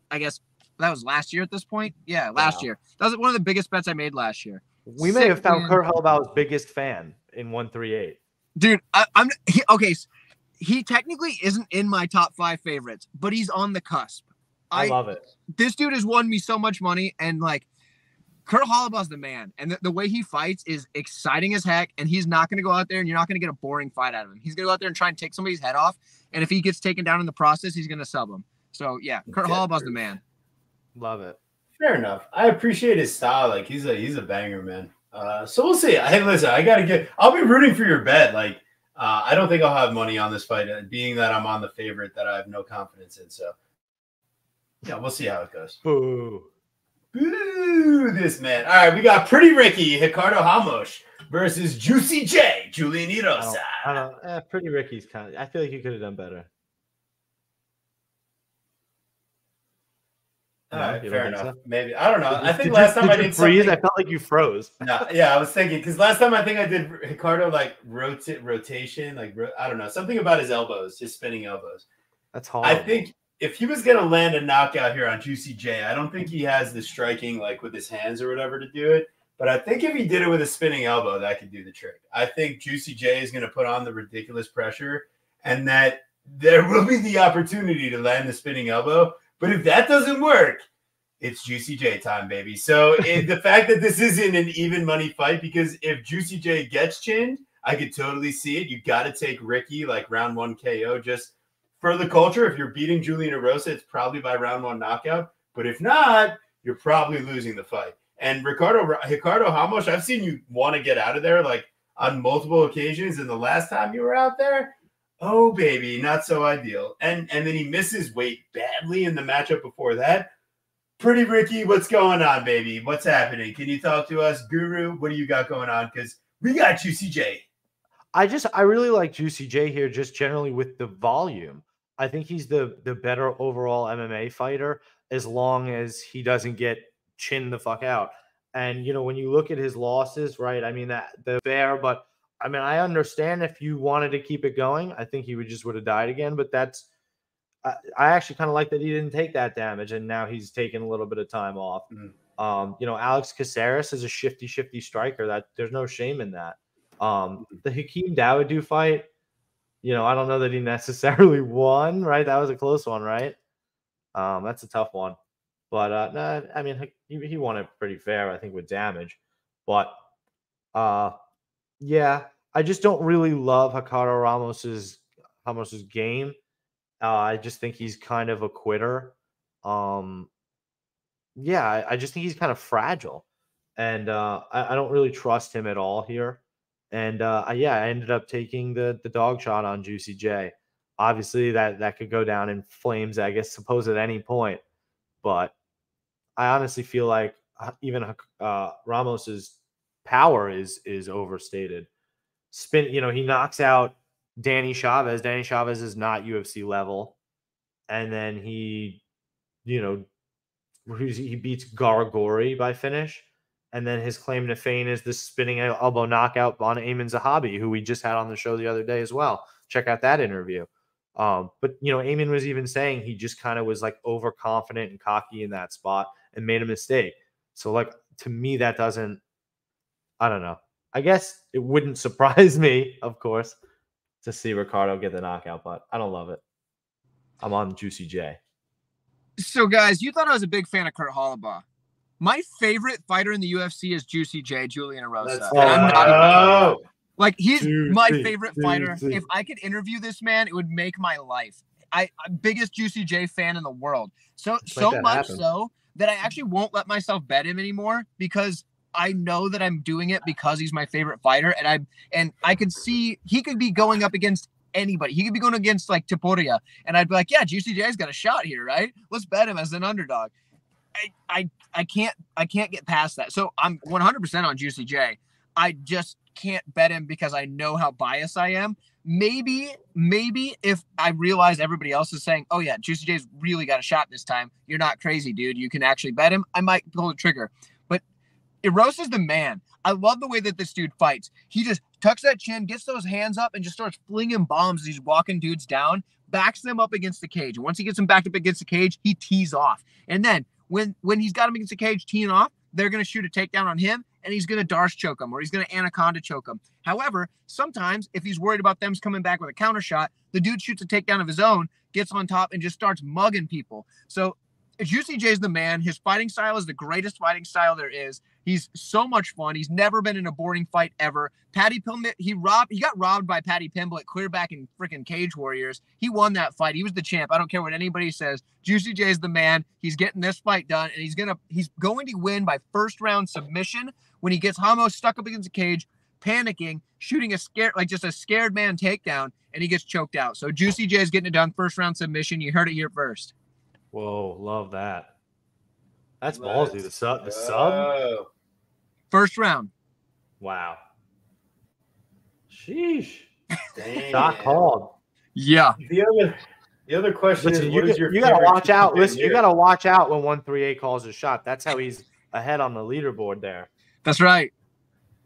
I guess. That was last year at this point? Yeah, last wow. year. That was one of the biggest bets I made last year. We Sick, may have found man. Kurt Hollabaugh's biggest fan in one thirty-eight. Dude, I, I'm he, okay. So he technically isn't in my top five favorites, but he's on the cusp. I, I love it. This dude has won me so much money, and like Kurt Hollabaugh's the man. And the, the way he fights is exciting as heck, and he's not going to go out there, and you're not going to get a boring fight out of him. He's going to go out there and try and take somebody's head off, and if he gets taken down in the process, he's going to sub him. So yeah, Kurt yeah, Hollabaugh's the man. Love it. Fair enough. I appreciate his style. Like he's a he's a banger, man. Uh, so we'll see. Hey, listen, I gotta get. I'll be rooting for your bet. Like uh, I don't think I'll have money on this fight, being that I'm on the favorite that I have no confidence in. So yeah, we'll see how it goes. Boo, boo, this man. All right, we got Pretty Ricky Ricardo Ramos versus Juicy J Julian Erosa. I don't, I don't, uh, Pretty Ricky's kind of, I feel like you could have done better. No, All right, fair enough. So? Maybe I don't know. Did I think you, last time did I did freeze. I felt like you froze. No, yeah, I was thinking because last time I think I did Ricardo like rotate rotation, like ro I don't know something about his elbows, his spinning elbows. That's hard. I think if he was gonna land a knockout here on Juicy J, I don't think he has the striking like with his hands or whatever to do it. But I think if he did it with a spinning elbow, that could do the trick. I think Juicy J is gonna put on the ridiculous pressure, and that there will be the opportunity to land the spinning elbow. But if that doesn't work, It's Juicy J time, baby. So it, the fact that this isn't an even money fight, because if Juicy J gets chinned, I could totally see it. You got to take Ricky like round one K O just for the culture. If you're beating Julian Erosa, it's probably by round one knockout. But if not, you're probably losing the fight. And Ricardo Ricardo Ramos, I've seen you want to get out of there like on multiple occasions. And the last time you were out there, oh, baby, not so ideal. And, and then he misses weight badly in the matchup before that. Pretty Ricky, what's going on, baby? What's happening? Can you talk to us? Guru, what do you got going on? Because we got Juicy J. I just, I really like Juicy J here just generally with the volume. I think he's the, the better overall M M A fighter as long as he doesn't get chin the fuck out. And, you know, when you look at his losses, right, I mean, that they're fair, but, I mean, I understand if you wanted to keep it going, I think he would just would have died again, but that's, I actually kind of like that he didn't take that damage, and now he's taking a little bit of time off. Mm-hmm. um, you know, Alex Caceres is a shifty, shifty striker. That there's no shame in that. Um, the Hakeem Dawodu fight, you know, I don't know that he necessarily won, right? That was a close one, right? Um, that's a tough one. But, uh, nah, I mean, he, he won it pretty fair, I think, with damage. But, uh, yeah, I just don't really love Ricardo Ramos's, Ramos's game. Uh, I just think he's kind of a quitter. Um, yeah, I, I just think he's kind of fragile. And uh, I, I don't really trust him at all here. And, uh, I, yeah, I ended up taking the, the dog shot on Juicy J. Obviously, that, that could go down in flames, I guess, suppose at any point. But I honestly feel like even uh, Ramos's power is is overstated. Spin, you know, he knocks out Danny Chavez. Danny Chavez is not U F C level. And then he, you know, he beats Gargori by finish. And then his claim to fame is this spinning elbow knockout on Amin Zahabi, who we just had on the show the other day as well. Check out that interview. Um, but, you know, Amin was even saying he just kind of was like overconfident and cocky in that spot and made a mistake. So, like, to me, that doesn't, I don't know. I guess it wouldn't surprise me, of course, to see Ricardo get the knockout, but I don't love it. I'm on Juicy J. So, guys, you thought I was a big fan of Kurt Hollabaugh. My favorite fighter in the U F C is Juicy J, Julian Erosa. And I'm not even kidding. Like, he's Juicy, my favorite Juicy. fighter. If I could interview this man, it would make my life. I, I'm biggest Juicy J fan in the world. So, so much happen. so that I actually won't let myself bet him anymore, because I know that I'm doing it because he's my favorite fighter. And I and I could see he could be going up against anybody. He could be going against, like, Taporia. And I'd be like, yeah, Juicy J's got a shot here, right? Let's bet him as an underdog. I, I, I can't I can't get past that. So I'm one hundred percent on Juicy J. I just can't bet him because I know how biased I am. Maybe, maybe if I realize everybody else is saying, oh, yeah, Juicy J's really got a shot this time. You're not crazy, dude. You can actually bet him. I might pull the trigger. But Erosa's the man. I love the way that this dude fights. He just tucks that chin, gets those hands up, and just starts flinging bombs as he's walking dudes down, backs them up against the cage. Once he gets them backed up against the cage, he tees off. And then when, when he's got him against the cage teeing off, they're going to shoot a takedown on him, and he's going to Darce choke him, or he's going to Anaconda choke him. However, sometimes if he's worried about them coming back with a counter shot, the dude shoots a takedown of his own, gets on top, and just starts mugging people. So Juicy J's the man. His fighting style is the greatest fighting style there is. He's so much fun. He's never been in a boring fight ever. Paddy Pimblett, he robbed, he got robbed by Paddy Pimblett clear back in freaking Cage Warriors. He won that fight. He was the champ. I don't care what anybody says. Juicy J is the man. He's getting this fight done, and he's gonna he's going to win by first round submission when he gets Ramos stuck up against the cage, panicking, shooting a scared like just a scared man takedown, and he gets choked out. So Juicy J is getting it done. First round submission. You heard it here first. Whoa, love that. That's Let's ballsy. The sub. The sub. First round. Wow. Sheesh. Not called. Yeah. The other, the other question Listen, is, you, what is your you gotta watch out. Listen, here? you gotta watch out when one three eight calls a shot. That's how he's ahead on the leaderboard there. That's right.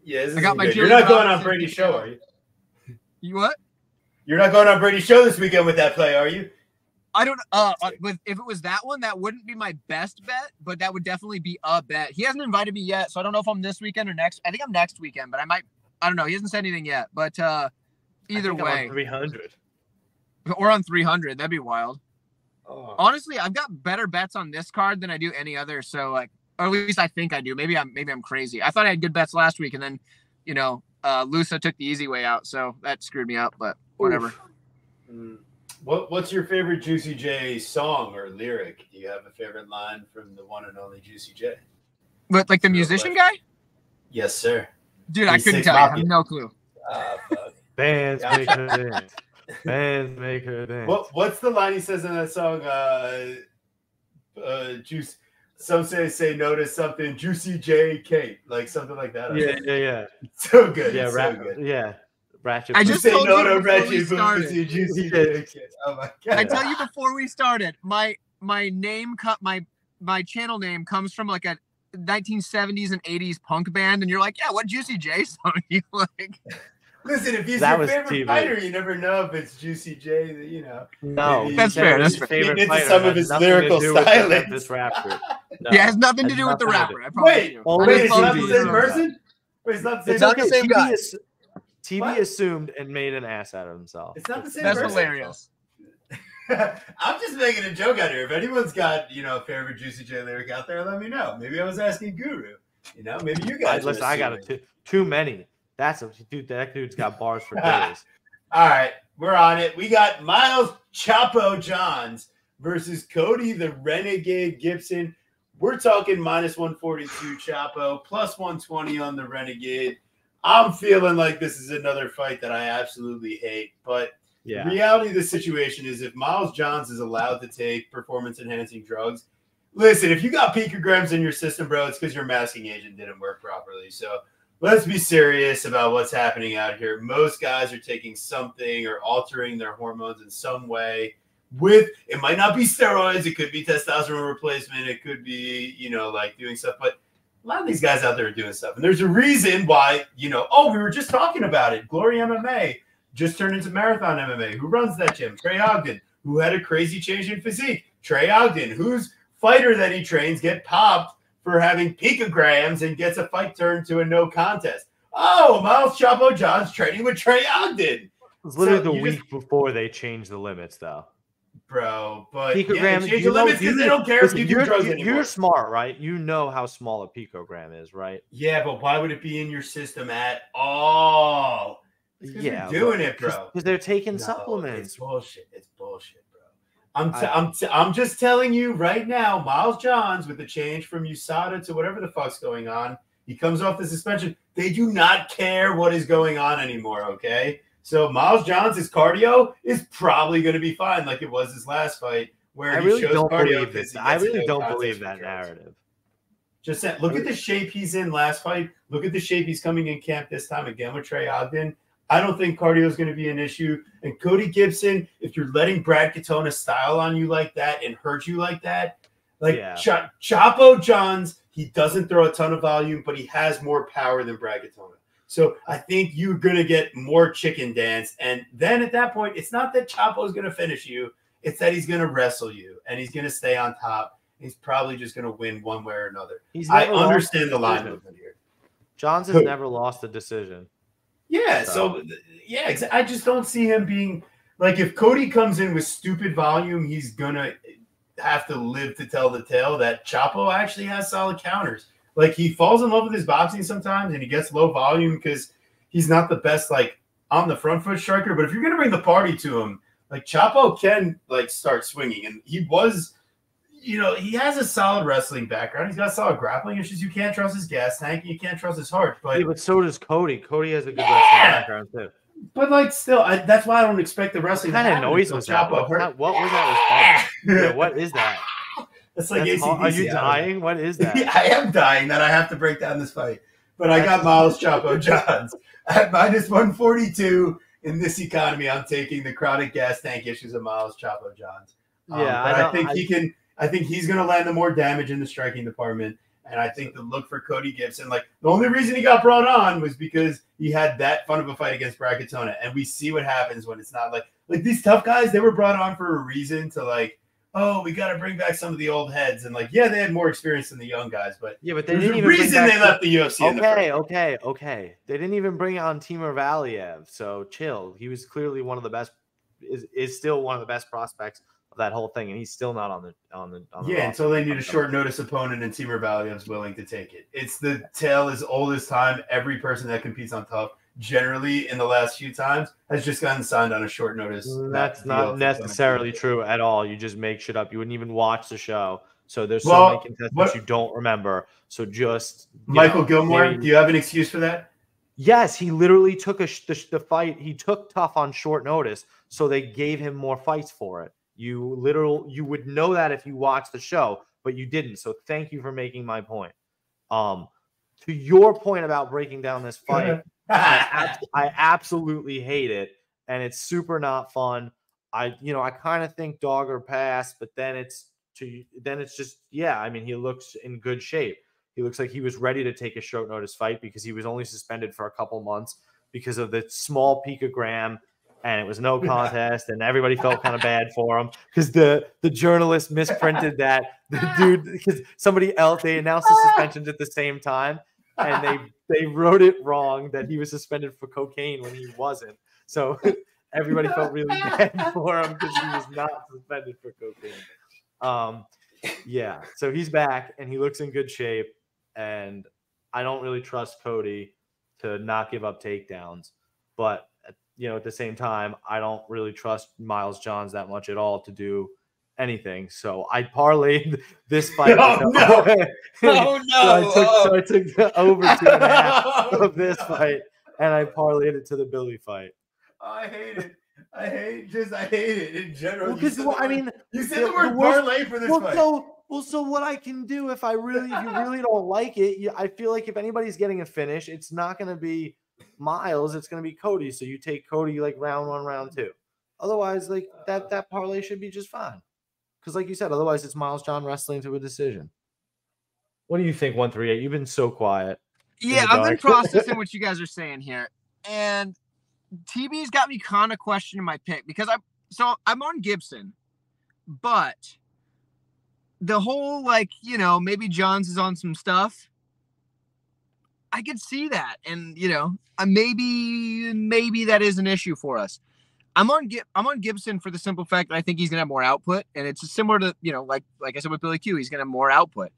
Yeah, I got my You're not going on Brady's show, are you? You what? You're not going on Brady's show this weekend with that play, are you? I don't uh with if it was that one, that wouldn't be my best bet, but that would definitely be a bet. He hasn't invited me yet, so I don't know if I'm this weekend or next. I think I'm next weekend, but I might I don't know. He hasn't said anything yet, but uh either way. I'm on three hundred. Or on three hundred, that'd be wild. Oh. Honestly, I've got better bets on this card than I do any other. So like, or at least I think I do. Maybe I'm maybe I'm crazy. I thought I had good bets last week, and then, you know, uh, Lusa took the easy way out, so that screwed me up. But whatever. Mm. What What's your favorite Juicy J song or lyric? Do you have a favorite line from the one and only Juicy J? But like the musician guy? Yes, sir. Dude, I couldn't tell you. I have no clue. Uh, Bands make her dance. Bands make her dance. What, what's the line he says in that song? Uh, uh, juice. Some say say no to something. Juicy J Kate, like something like that. Yeah, yeah, yeah. So good. Yeah, so rap, good. Yeah. Ratchet. I just say told no you to ratchet Juicy Juicy J Kate. Oh my god. I tell you before we started, my my name cut my my channel name comes from like a nineteen seventies and eighties punk band, and you're like, yeah, what Juicy J song you like? Listen, if he's that your favorite T V fighter, you never know if it's Juicy J. You know, no, that's fair. That's fair. Favorite into some of his lyrical styling. This rapper, no, yeah, it has nothing to do with the rapper. I wait, do. Wait, wait, it's not the same person. Wait, it's not the same. It's not the same guy. T V assumed and made an ass out of himself. It's not the same. That's person. Hilarious. I'm just making a joke out here. If anyone's got, you know, a favorite Juicy J lyric out there, let me know. Maybe I was asking Guru. You know, maybe you guys. I, listen, I got a too too many. That's a dude. That dude's got bars for days. All right, we're on it. We got Miles Chapo Johns versus Cody the Renegade Gibson. We're talking minus one forty-two Chapo, plus one twenty on the Renegade. I'm feeling like this is another fight that I absolutely hate. But yeah, the reality of the situation is if Miles Johns is allowed to take performance-enhancing drugs, listen, if you got picograms in your system, bro, it's because your masking agent didn't work properly. So let's be serious about what's happening out here. Most guys are taking something or altering their hormones in some way. With it might not be steroids. It could be testosterone replacement. It could be, you know, like doing stuff. But a lot of these guys out there are doing stuff. And there's a reason why, you know, oh, we were just talking about it. Glory M M A just turned into Marathon M M A. Who runs that gym? Trey Ogden, who had a crazy change in physique. Trey Ogden, whose fighter that he trains get popped for having picograms and gets a fight turned to a no contest. Oh, Miles Chapo Johns training with Trey Ogden. It was literally so the week just, before they changed the limits, though. Bro, but yeah, they change the know, limits because they don't care listen, if you do drugs you're, anymore. You're smart, right? You know how small a picogram is, right? Yeah, but why would it be in your system at all? Yeah, they're doing it, bro. Because they're taking no, supplements. It's bullshit. It's bullshit. I'm, t I'm, t I'm just telling you right now, Miles Johns, with the change from U S A D A to whatever the fuck's going on, he comes off the suspension. They do not care what is going on anymore, okay? So Miles Johns, his cardio is probably going to be fine like it was his last fight where I he really shows don't cardio. Believe I really don't believe that narrative. Just that, look at the shape he's in last fight. Look at the shape he's coming in camp this time again with Trey Ogden. I don't think cardio is going to be an issue. And Cody Gibson, if you're letting Brad Katona style on you like that and hurt you like that, like yeah. Ch Chapo Johns, he doesn't throw a ton of volume, but he has more power than Brad Katona. So I think you're going to get more chicken dance. And then at that point, it's not that Chapo is going to finish you. It's that he's going to wrestle you, and he's going to stay on top. He's probably just going to win one way or another. He's I understand the line movement here. Johns has Who? never lost a decision. Yeah, so, yeah, I just don't see him being – like, if Cody comes in with stupid volume, he's going to have to live to tell the tale that Chapo actually has solid counters. Like, he falls in love with his boxing sometimes, and he gets low volume because he's not the best, like, on the front foot striker. But if you're going to bring the party to him, like, Chapo can, like, start swinging. And he was – you know, he has a solid wrestling background. He's got solid grappling issues. You can't trust his gas tank. You can't trust his heart. But, yeah, but so does Cody. Cody has a good yeah! wrestling background, too. But, like, still, I, that's why I don't expect the wrestling. What kind of noise was that? What, what, what was that? Yeah, what is that? That's like that's all, are you dying? What is that? Yeah, I am dying that I have to break down this fight. But that's I got Miles Chapo Johns at minus one forty-two. In this economy, I'm taking the chronic gas tank issues of Miles Chapo Johns. Um, yeah, but I, I think I, he can – I think he's going to land the more damage in the striking department. And I think the look for Cody Gibson, like the only reason he got brought on was because he had that fun of a fight against Brad Katona. And we see what happens when it's not like, like these tough guys, they were brought on for a reason to like, oh, we got to bring back some of the old heads. And like, yeah, they had more experience than the young guys, but yeah, but they didn't even reason bring back they left the U F C. Okay. In the first. Okay. Okay. They didn't even bring on Timur Valiev. So chill. He was clearly one of the best is is still one of the best prospects of that whole thing, and he's still not on the on the on the yeah roster. Until they need a short notice opponent and Timur Valiev's willing to take it. It's the tale as old as time. Every person that competes on Tough generally in the last few times has just gotten signed on a short notice. That's not necessarily true at all. You just make shit up. You wouldn't even watch the show. So there's well, so many contestants what, you don't remember. So just Michael know, Gilmore, maybe, do you have an excuse for that? Yes, he literally took a the, the fight. He took Tough on short notice, so they gave him more fights for it. You literal, you would know that if you watched the show, but you didn't. So thank you for making my point. Um, to your point about breaking down this fight, I, I absolutely hate it, and it's super not fun. I, you know, I kind of think dog or pass, but then it's. To, then it's just, yeah, I mean, he looks in good shape. He looks like he was ready to take a short notice fight because he was only suspended for a couple months because of the small picogram, and it was no contest, and everybody felt kind of bad for him because the, the journalist misprinted that. The dude, because somebody else, they announced the suspensions at the same time, and they, they wrote it wrong that he was suspended for cocaine when he wasn't. So everybody felt really bad for him because he was not suspended for cocaine. Um, yeah, so he's back and he looks in good shape, and I don't really trust Cody to not give up takedowns, but you know, at the same time, I don't really trust Miles Johns that much at all to do anything. So I parlayed this fight. Oh no! Oh, no. So I took, oh. so I took the over two and a half of this fight, and I parlayed it to the Billy fight. I hate it. I hate just I hate it in general. Because well, well, I mean, you said the, the word parlay for this well, fight. So, well, so what I can do if I really, if you really don't like it, you, I feel like if anybody's getting a finish, it's not going to be Miles, it's going to be Cody. So you take Cody like round one, round two. Otherwise, like that that parlay should be just fine. Because, like you said, otherwise it's Miles John wrestling to a decision. What do you think, one three eight? You've been so quiet. Yeah, I've been processing what you guys are saying here, and. T B's got me kind of questioning my pick because I so I'm on Gibson, but the whole like you know maybe Johns is on some stuff. I could see that, and you know maybe maybe that is an issue for us. I'm on I'm on Gibson for the simple fact that I think he's gonna have more output, and it's similar to you know like like I said with Billy Q, he's gonna have more output.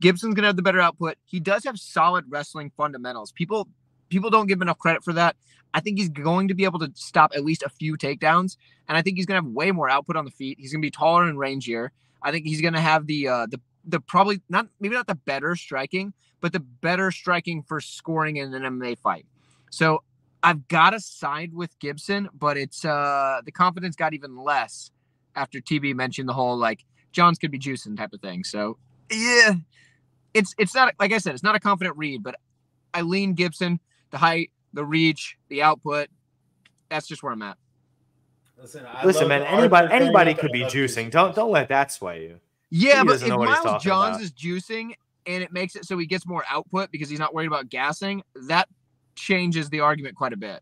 Gibson's gonna have the better output. He does have solid wrestling fundamentals. People. People don't give him enough credit for that. I think he's going to be able to stop at least a few takedowns, and I think he's going to have way more output on the feet. He's going to be taller and rangier. I think he's going to have the uh, the the probably not maybe not the better striking, but the better striking for scoring in an M M A fight. So I've got to side with Gibson, but it's uh, the confidence got even less after T B mentioned the whole like Johns could be juicing type of thing. So yeah, it's it's not like I said, it's not a confident read, but I lean Gibson. The height, the reach, the output. That's just where I'm at. Listen, I Listen man, anybody anybody could be juicing. juicing. Don't don't let that sway you. Yeah, he but if Miles Johns about. is juicing and it makes it so he gets more output because he's not worried about gassing, that changes the argument quite a bit.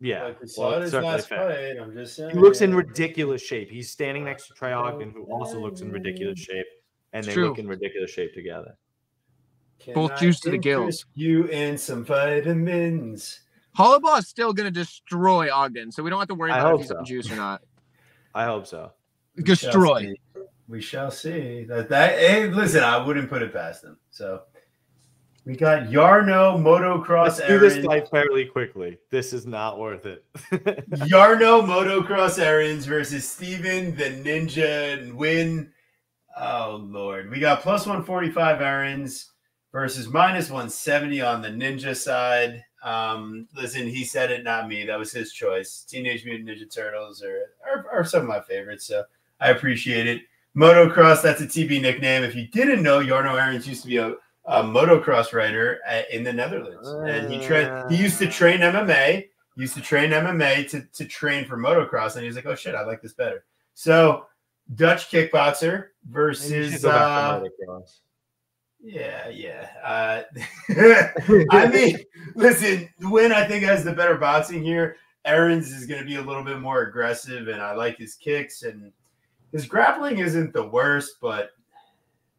Yeah. Like well, it's last fight, I'm just saying, he looks yeah. in ridiculous shape. He's standing next to Trey Ogden, who also looks in ridiculous shape, and it's they true. look in ridiculous shape together. Can Both I juice to the gills. You and some vitamins. Hollabaugh is still going to destroy Ogden, so we don't have to worry about if he's on juice or not. I hope so. Destroy. We, we shall see. That, that, hey, listen, I wouldn't put it past him. So we got Yarno Motocross. Let's do Aaron. This fight fairly quickly. This is not worth it. Yarno Motocross Arians versus Steven the Ninja Nguyen. Oh, Lord. We got plus one forty-five Arians. Versus minus one seventy on the ninja side. Um, listen, he said it, not me. That was his choice. Teenage Mutant Ninja Turtles are, are, are some of my favorites, so I appreciate it. Motocross, that's a T B nickname. If you didn't know, Yarno Arians used to be a, a motocross rider at, in the Netherlands. And he tra he used to train M M A, used to train M M A to, to train for motocross. And he was like, oh, shit, I like this better. So Dutch kickboxer versus uh, – Yeah, yeah. Uh, I mean, listen, Nguyen, I think, has the better boxing here. Arians is going to be a little bit more aggressive, and I like his kicks. And his grappling isn't the worst, but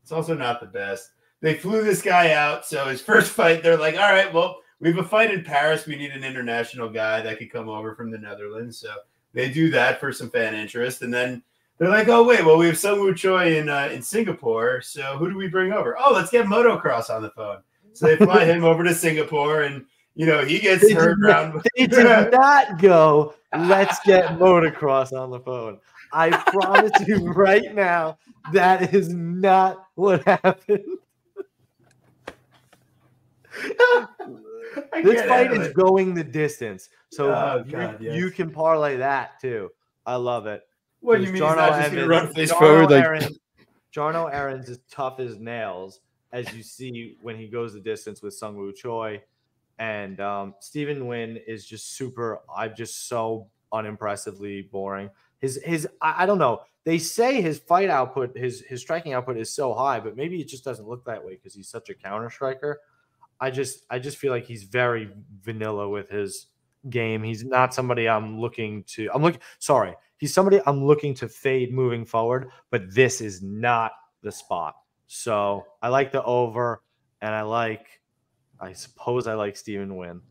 it's also not the best. They flew this guy out, so his first fight, they're like, all right, well, we have a fight in Paris. We need an international guy that could come over from the Netherlands. So They do that for some fan interest, and then they're like, oh, wait, well, we have Sung Woo Choi in, uh, in Singapore, so who do we bring over? Oh, let's get Motocross on the phone. So they fly him over to Singapore, and, you know, he gets they hurt around. Not, they did not go, let's get Motocross on the phone. I promise you right now, that is not what happened. This fight is going the distance. So oh, you, God, yes. you can parlay that, too. I love it. What do you mean? He's not just going to run face forward like Jarno Aaron's is tough as nails, as you see when he goes the distance with Sung Woo Choi, and um, Steven Nguyen is just super. I'm just so unimpressively boring. His his I, I don't know. They say his fight output, his his striking output is so high, but maybe it just doesn't look that way because he's such a counter striker. I just I just feel like he's very vanilla with his game. He's not somebody I'm looking to. I'm looking. Sorry. He's somebody I'm looking to fade moving forward, but this is not the spot. So I like the over, and I like, I suppose I like Steven Nguyen.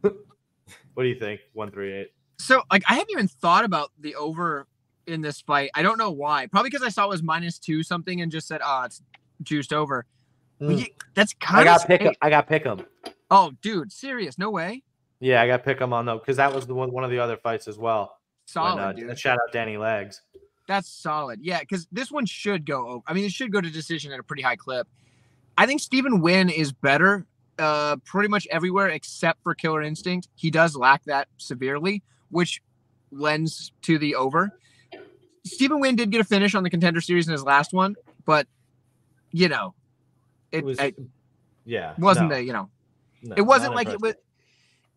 What do you think, one three eight? So like I hadn't even thought about the over in this fight. I don't know why. Probably because I saw it was minus two something and just said, ah, oh, it's juiced over. Mm. That's kind of – I got pick 'em. Oh, dude, serious? No way? Yeah, I got pick 'em on though because that was the one, one of the other fights as well. Solid, and, uh, dude. Shout out Danny Legs. That's solid. Yeah, because this one should go over. I mean, it should go to decision at a pretty high clip. I think Steven Nguyen is better uh, pretty much everywhere except for Killer Instinct. He does lack that severely, which lends to the over. Steven Nguyen did get a finish on the Contender Series in his last one, but, you know, it, it was, I, yeah, wasn't no. a, you know, no, it wasn't like it was.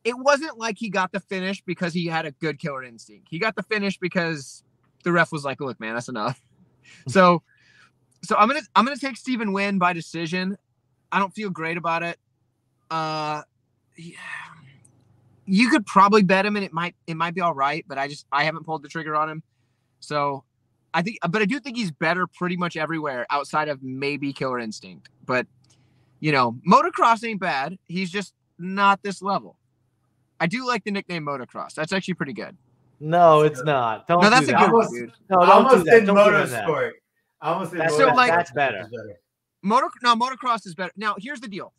It wasn't like he got the finish because he had a good Killer Instinct. He got the finish because the ref was like, "Look, man, that's enough." so, so I'm gonna I'm gonna take Steven Nguyen by decision. I don't feel great about it. Uh, yeah. You could probably bet him, and it might it might be all right. But I just I haven't pulled the trigger on him. So, I think, but I do think he's better pretty much everywhere outside of maybe Killer Instinct. But you know, motocross ain't bad. He's just not this level. I do like the nickname Motocross. That's actually pretty good. No, it's not. Don't no, that's do that. a good one, dude. No, don't almost do that. Don't motor do that. Sport. Almost in so like, that's better. better. Motor, no, motocross is better. Now, here's the deal,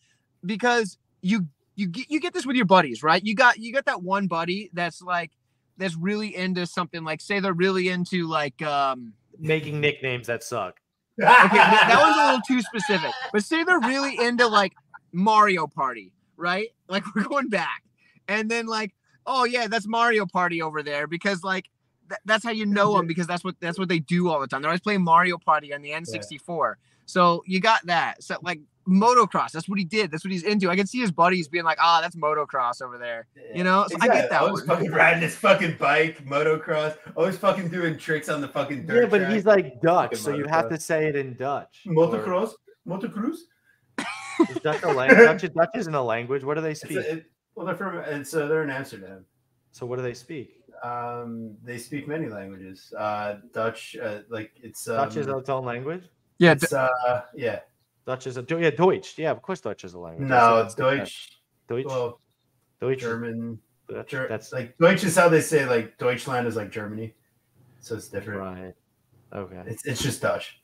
because you you get you get this with your buddies, right? You got you got that one buddy that's like that's really into something. Like, say they're really into like um, making nicknames that suck. Okay, that one's a little too specific. But say they're really into like Mario Party, right? Like we're going back. And then like, oh yeah, that's Mario Party over there because like th that's how you know them because that's what that's what they do all the time. They're always playing Mario Party on the N sixty-four. Yeah. So you got that. So like motocross, that's what he did. That's what he's into. I can see his buddies being like, ah, oh, that's motocross over there. Yeah. You know, so exactly. I get that. Always one. Fucking riding his fucking bike, motocross. Always fucking doing tricks on the fucking dirt. Yeah, but track. He's like Dutch, fucking so motocross. You have to say it in Dutch. Motocross, or... motocross. Is Dutch a language? Dutch, Dutch isn't a language. What do they speak? Well, they're from, and so they're in Amsterdam. So what do they speak? Um, they speak many languages. Uh, Dutch, uh, like it's um, Dutch is its own language. Yeah, it's, uh, yeah. Dutch is a yeah Deutsch. Yeah, of course, Dutch is a language. No, it's Deutsch. Deutsch. Well, Deutsch. German. Dutch, Ger that's like Deutsch is how they say like Deutschland is like Germany, so it's different. Right. Okay. It's it's just Dutch.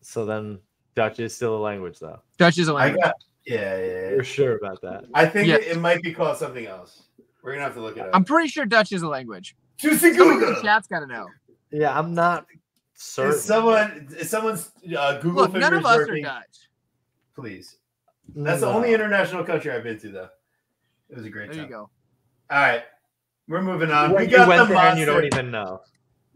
So then Dutch is still a language, though. Dutch is a language. I got Yeah, yeah, yeah. You're sure about that. I think yeah. it, it might be called something else. We're gonna have to look it up. I'm pretty sure Dutch is a language. The chat's gotta know. Yeah, I'm not certain. Is someone, is someone's uh, Google Look, none of us working? Are Dutch. Please. That's no. the only international country I've been to, though. It was a great there time. There you go. All right, we're moving on. When we got the monster. You don't even know.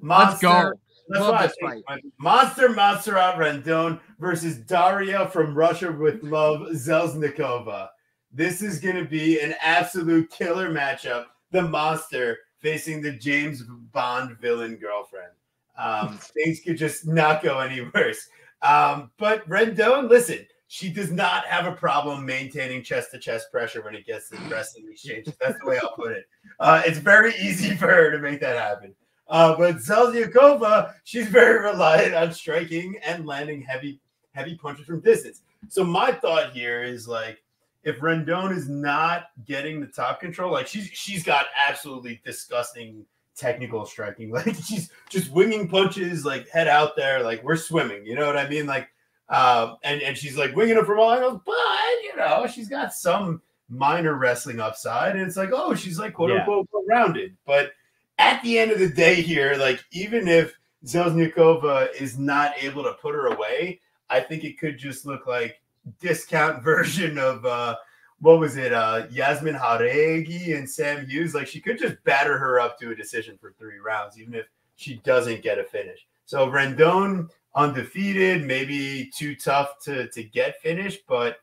Monster. Let's go. That's Love this fight. Monster Montserrat Rendon versus Daria from Russia with Love Zelznikova. This is going to be an absolute killer matchup. The monster facing the James Bond villain girlfriend. Um, things could just not go any worse. Um, but Rendon, listen, she does not have a problem maintaining chest-to-chest pressure when it gets to the wrestling exchanges. That's the way I'll put it. Uh, it's very easy for her to make that happen. Uh, but Zelznikova, she's very reliant on striking and landing heavy, heavy punches from distance. So my thought here is like, if Rendon is not getting the top control, like she's she's got absolutely disgusting technical striking. Like, she's just winging punches, like, head out there. Like, we're swimming. You know what I mean? Like, uh, and, and she's, like, winging it from all angles. But, you know, she's got some minor wrestling upside. And it's like, oh, she's, like, quote-unquote yeah. rounded. But at the end of the day here, like, even if Zelznikova is not able to put her away, I think it could just look like discount version of uh, – what was it, uh, Yasmin Hareggi and Sam Hughes? Like, she could just batter her up to a decision for three rounds, even if she doesn't get a finish. So Rendon, undefeated, maybe too tough to, to get finished, but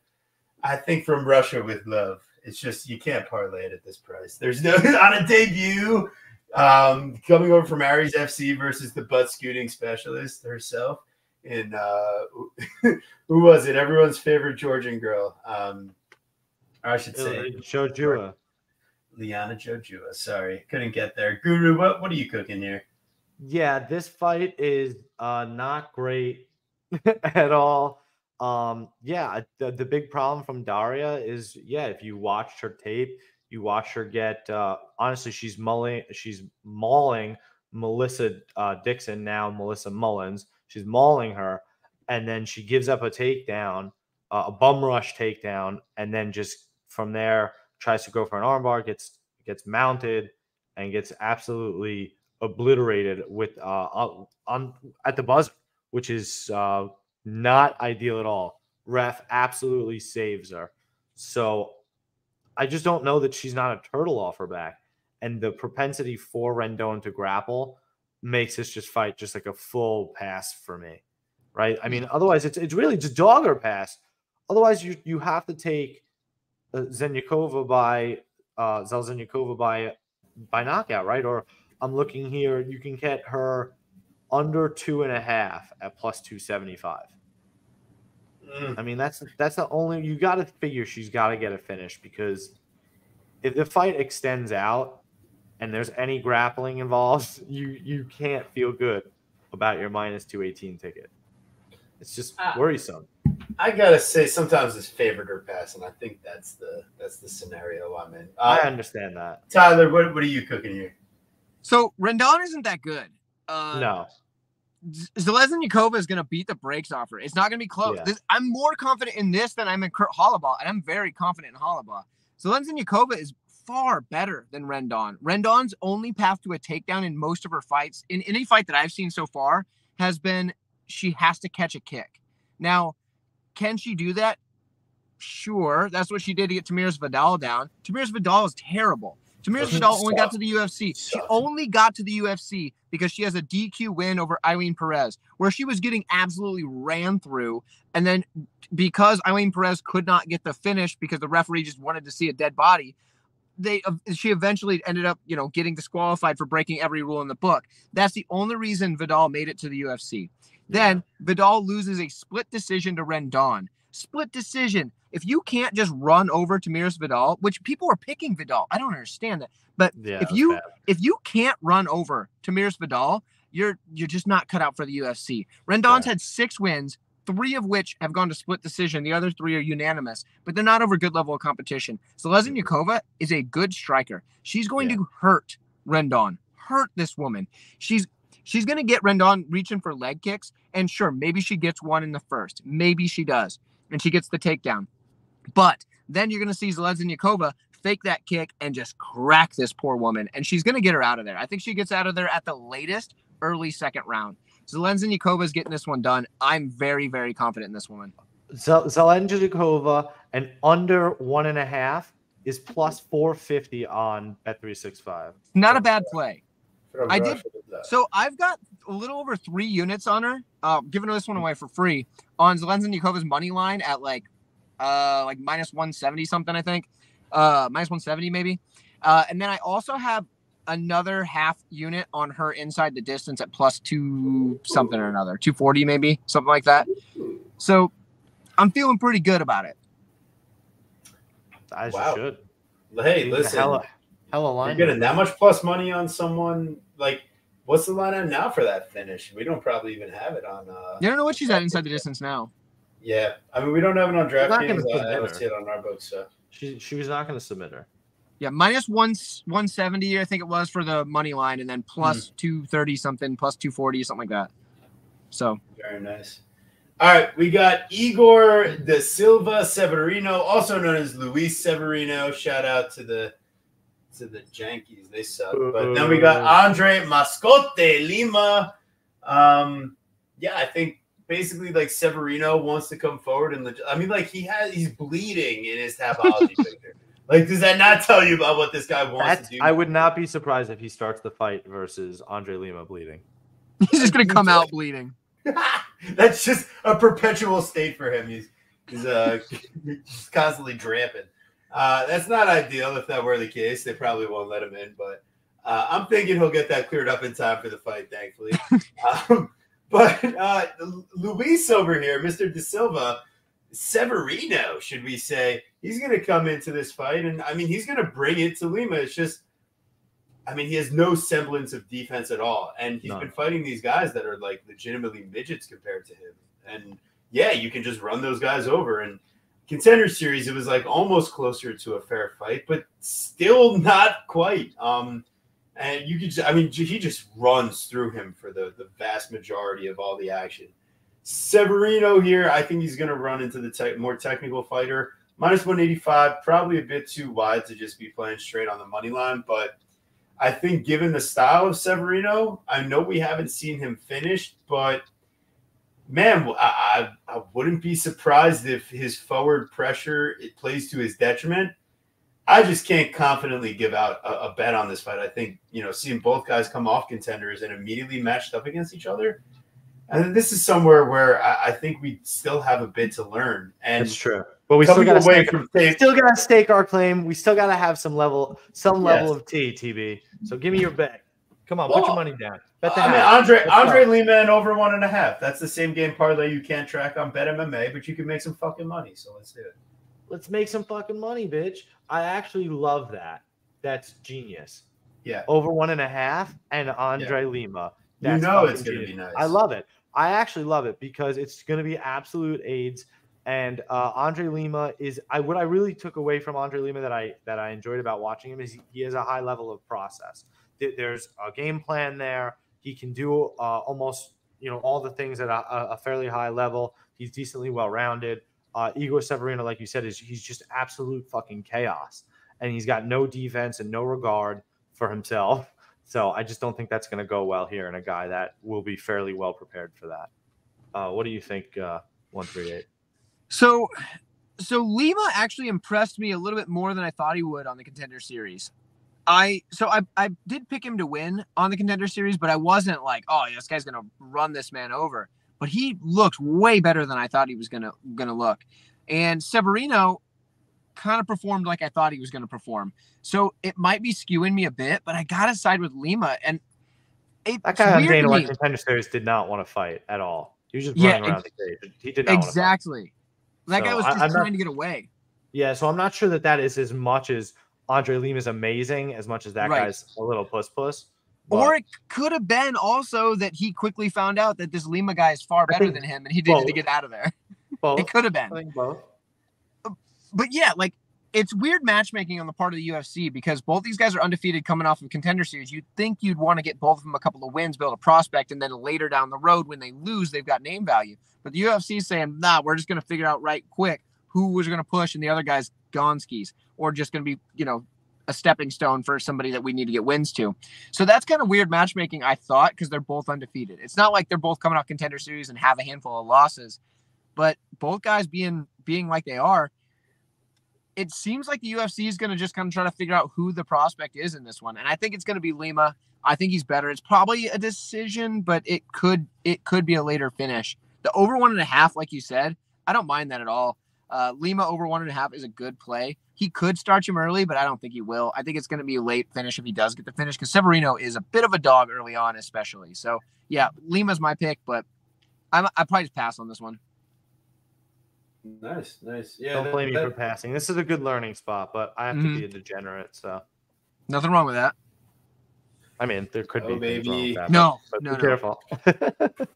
I think from Russia with love. It's just, you can't parlay it at this price. There's no, on a debut, um, coming over from Aries F C versus the butt scooting specialist herself. And uh, who was it? Everyone's favorite Georgian girl. Um, I should say Chojua. Liana Chojua. Sorry, couldn't get there. Guru, what, what are you cooking here? Yeah, this fight is uh, not great at all. Um, yeah, the, the big problem from Daria is, yeah, if you watched her tape, you watch her get, uh, honestly, she's mulling, she's mauling Melissa uh, Dixon, now Melissa Mullins. She's mauling her, and then she gives up a takedown, uh, a bum rush takedown, and then just from there tries to go for an armbar, gets gets mounted, and gets absolutely obliterated with uh on at the buzzer, which is uh not ideal at all. Ref absolutely saves her. So I just don't know that she's not a turtle off her back, and the propensity for Rendon to grapple makes this just fight just like a full pass for me, right? I mean, otherwise it's it's really just dog or pass. Otherwise you you have to take Zelznikova by uh, Zelznikova by by knockout, right? Or I'm looking here, you can get her under two and a half at plus two seventy five. Mm. I mean, that's that's the only, you got to figure she's got to get a finish, because if the fight extends out and there's any grappling involved, you you can't feel good about your minus two eighteen ticket. It's just ah. worrisome. I gotta say, sometimes it's favored or pass, and I think that's the that's the scenario I'm in. Uh, I understand that. Tyler, what what are you cooking here? So Rendon isn't that good. Uh, no, Zeleznikova is gonna beat the brakes off her. It's not gonna be close. Yeah. This, I'm more confident in this than I'm in Kurt Hollabaugh, and I'm very confident in Hollabaugh. Zeleznikova is far better than Rendon. Rendon's only path to a takedown in most of her fights, in any fight that I've seen so far, has been she has to catch a kick. Now, can she do that? Sure. That's what she did to get Tamiris Vidal down. Tamiris Vidal is terrible. Tamiris Vidal only got to the U F C. She only got to the U F C because she has a D Q win over Eileen Perez, where she was getting absolutely ran through. And then because Eileen Perez could not get the finish because the referee just wanted to see a dead body, they uh, she eventually ended up, you know, getting disqualified for breaking every rule in the book. That's the only reason Vidal made it to the U F C. Then Vidal loses a split decision to Rendon. Split decision. If you can't just run over Tamiris Vidal, which people are picking Vidal, I don't understand that. But yeah, if you bad. if you can't run over Tamiris Vidal, you're you're just not cut out for the U F C. Rendon's yeah. had six wins, three of which have gone to split decision. The other three are unanimous, but they're not over good level of competition. Zeleznikova is a good striker. She's going yeah. to hurt Rendon. Hurt this woman. She's She's going to get Rendon reaching for leg kicks, and sure, maybe she gets one in the first. Maybe she does, and she gets the takedown. But then you're going to see Zeleznikova fake that kick and just crack this poor woman, and she's going to get her out of there. I think she gets out of there at the latest, early second round. Zeleznikova is getting this one done. I'm very, very confident in this woman. Zeleznikova, an under one and a half, is plus four fifty on Bet three sixty-five. Not a bad play. I did. So I've got a little over three units on her. Uh, giving this one away for free on Zelezhnikova's money line at like, uh, like minus one seventy something. I think, uh, minus one seventy maybe. Uh, and then I also have another half unit on her inside the distance at plus two something or another, two forty maybe, something like that. So I'm feeling pretty good about it. I wow. should. Hey, listen. Hella, hella line. You're getting that much plus money on someone. Like, what's the line on now for that finish? We don't probably even have it on. Uh, you don't know what she's at inside the distance now. Yeah, I mean, we don't have it on DraftKings. I haven't seen it on our books. So. She she was not going to submit her. Yeah, minus one one seventy, I think it was, for the money line, and then plus mm. two thirty something, plus two forty, something like that. So very nice. All right, we got Igor da Silva Severino, also known as Luis Severino. Shout out to the to the Yankees, they suck. But then we got Andre Mascote Lima. Um, yeah, I think basically like Severino wants to come forward, and I mean, like, he has he's bleeding in his tabology picture. Like, does that not tell you about what this guy wants That's, to do? I would not be surprised if he starts the fight versus Andre Lima bleeding. He's just gonna come out bleeding. That's just a perpetual state for him. He's he's uh he's constantly dramping. Uh, that's not ideal. If that were the case, they probably won't let him in. But uh, I'm thinking he'll get that cleared up in time for the fight, thankfully. um, but uh, Luis over here, Mister Da Silva Severino, should we say, he's going to come into this fight, and I mean, he's going to bring it to Lima. It's just, I mean, he has no semblance of defense at all, and he's None. been fighting these guys that are like legitimately midgets compared to him. And yeah, you can just run those guys over. And Contender Series, it was like almost closer to a fair fight, but still not quite. Um, and you could, just, I mean, he just runs through him for the, the vast majority of all the action. Severino here, I think he's going to run into the te more technical fighter. Minus one eighty-five, probably a bit too wide to just be playing straight on the money line. But I think given the style of Severino, I know we haven't seen him finished, but man, I, I, I wouldn't be surprised if his forward pressure, it plays to his detriment. I just can't confidently give out a, a bet on this fight. I think, you know, seeing both guys come off contenders and immediately matched up against each other, and this is somewhere where I, I think we still have a bit to learn. And that's true. But we still got to stake our claim. We still got to have some level, some yes. level of T, T B. So give me your bet. Come on, well, put your money down. Bet the I mean, Andre, Let's Andre Lima and over one and a half. That's the same game parlay you can't track on Bet M M A, but you can make some fucking money. So let's do it. Let's make some fucking money, bitch. I actually love that. That's genius. Yeah. Over one and a half and Andre yeah. Lima. That's you know it's going to be nice. I love it. I actually love it because it's going to be absolute AIDS. And uh, Andre Lima is I what I really took away from Andre Lima that I that I enjoyed about watching him is he, he has a high level of process. There's a game plan there. He can do uh, almost you know all the things at a, a fairly high level. He's decently well rounded. Uh, Igor Severino, like you said, is he's just absolute fucking chaos, and he's got no defense and no regard for himself. So I just don't think that's going to go well here, and a guy that will be fairly well prepared for that. Uh, what do you think, uh, one thirty-eight? So, so Lima actually impressed me a little bit more than I thought he would on the Contender Series. I so I I did pick him to win on the Contender Series, but I wasn't like, oh, this guy's gonna run this man over. But he looked way better than I thought he was gonna gonna look, and Severino kind of performed like I thought he was gonna perform. So it might be skewing me a bit, but I gotta side with Lima. And it, that guy on Dana White Contender Series did not want to fight at all. He was just yeah, running around the cage. He did not exactly. Want to fight. That so guy was just I'm trying not, to get away. Yeah, so I'm not sure that that is as much as Andre Lima is amazing, as much as that right. guy's a little puss-puss. Or it could have been also that he quickly found out that this Lima guy is far better than him, and he didn't get out of there. Both. It could have been. I think both. But yeah, like, it's weird matchmaking on the part of the U F C because both these guys are undefeated coming off of Contender Series. You'd think you'd want to get both of them a couple of wins, build a prospect, and then later down the road when they lose, they've got name value. But the U F C is saying, nah, we're just going to figure out right quick who was going to push and the other guy's gone skis or just going to be, you know, a stepping stone for somebody that we need to get wins to. So that's kind of weird matchmaking, I thought, because they're both undefeated. It's not like they're both coming off Contender Series and have a handful of losses, but both guys being being like they are, it seems like the U F C is going to just kind of try to figure out who the prospect is in this one. And I think it's going to be Lima. I think he's better. It's probably a decision, but it could it could be a later finish. The over one and a half, like you said, I don't mind that at all. Uh, Lima over one and a half is a good play. He could start him early, but I don't think he will. I think it's going to be a late finish if he does get the finish because Severino is a bit of a dog early on, especially. So, yeah, Lima's my pick, but I'm, I'd probably just pass on this one. Nice, nice. Yeah, don't blame that, that, me for passing. This is a good learning spot, but I have mm-hmm. to be a degenerate, so nothing wrong with that. I mean, there could oh, be maybe things wrong with that, no, but, but no, be no. careful.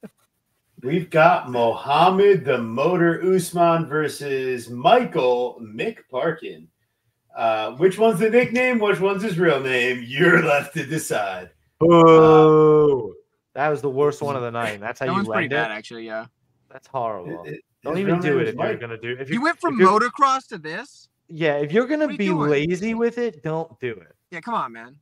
We've got Mohammed the Motor Usman versus Michael Mick Parkin. Uh, which one's the nickname? Which one's his real name? You're left to decide. Oh, um, that was the worst one of the night. That's how that you left pretty bad, it. Actually, yeah. That's horrible. It, it, Don't even do it if you're gonna do. If you, you went from motocross to this. Yeah, if you're gonna be lazy with it, don't do it. Yeah, come on, man.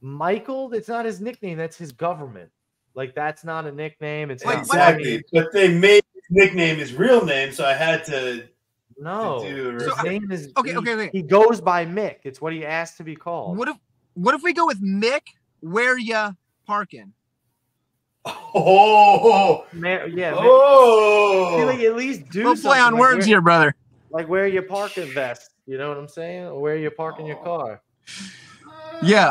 Michael, it's not his nickname. That's his government. Like that's not a nickname. It's Wait, not exactly. But they made his nickname his real name, so I had to. No, to do so his I, name is okay. He, okay, wait. He goes by Mick. It's what he asked to be called. What if? What if we go with Mick? Where ya parking? Oh, man, yeah. Oh, man. Like, at least do we'll play on like words where, here, brother. Like where you park a vest, you know what I'm saying? Or where you park in oh. your car. Yeah.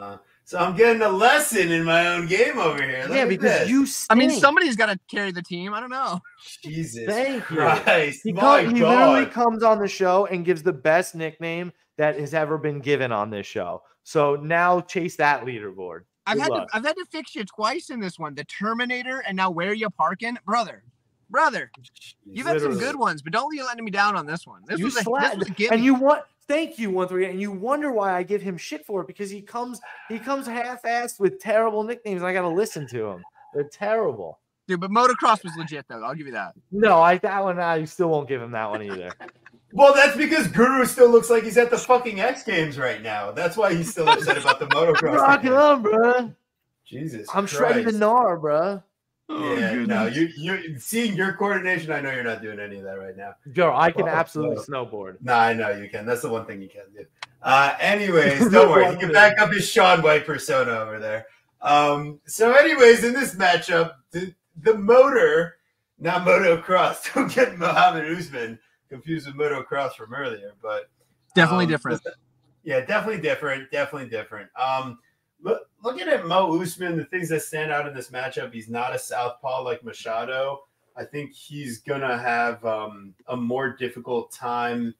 Uh, so I'm getting a lesson in my own game over here. Look yeah, because this. you. Stink. I mean, somebody's got to carry the team. I don't know. Jesus, thank Christ. You. He, my comes, God. He literally comes on the show and gives the best nickname that has ever been given on this show. So now chase that leaderboard. I've Good had luck. to I've had to fix you twice in this one. The Terminator and now where you parking, brother, brother. You've Literally. had some good ones, but don't be letting me down on this one. This, was a, this was a gimme. And you want thank you one three eight, and you wonder why I give him shit for it because he comes he comes half-assed with terrible nicknames. And I got to listen to him. They're terrible, dude. But motocross was legit though. I'll give you that. No, I that one I still won't give him that one either. Well, that's because Guru still looks like he's at the fucking X Games right now. That's why he's still upset about the motocross. Rock on, bro. Jesus, I'm shredding the gnar, bro. Oh, yeah, goodness. no, you you seeing your coordination. I know you're not doing any of that right now. Yo, I can oh, absolutely no. snowboard. No, nah, I know you can. That's the one thing you can do. Uh, anyways, don't worry. He can back up his Shaun White persona over there. Um, so, anyways, in this matchup, the, the motor, not motocross. Don't get Muhammad Usman confused with motocross from earlier, but definitely um, different. Yeah, definitely different. Definitely different. Um, look, looking at Mo Usman, the things that stand out in this matchup, he's not a southpaw like Machado. I think he's gonna have um, a more difficult time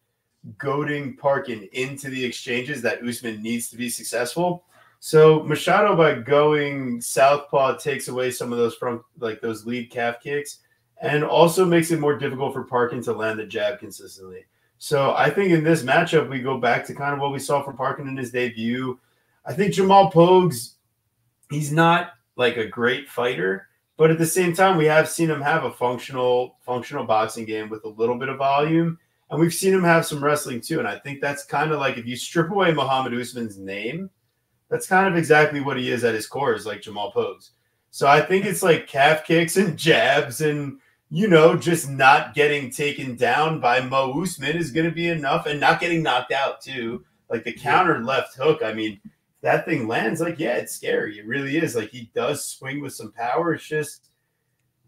goading Parkin into the exchanges that Usman needs to be successful. So Machado, by going southpaw, takes away some of those front, like those lead calf kicks. And also makes it more difficult for Parkin to land the jab consistently. So I think in this matchup, we go back to kind of what we saw from Parkin in his debut. I think Jamal Pogues, he's not like a great fighter, but at the same time, we have seen him have a functional, functional boxing game with a little bit of volume. And we've seen him have some wrestling too. And I think that's kind of like if you strip away Muhammad Usman's name, that's kind of exactly what he is at his core, is like Jamal Pogues. So I think it's like calf kicks and jabs and – you know, just not getting taken down by Mo Usman is going to be enough, and not getting knocked out too. Like the counter left hook, I mean, that thing lands like, yeah, it's scary. It really is. Like he does swing with some power. It's just,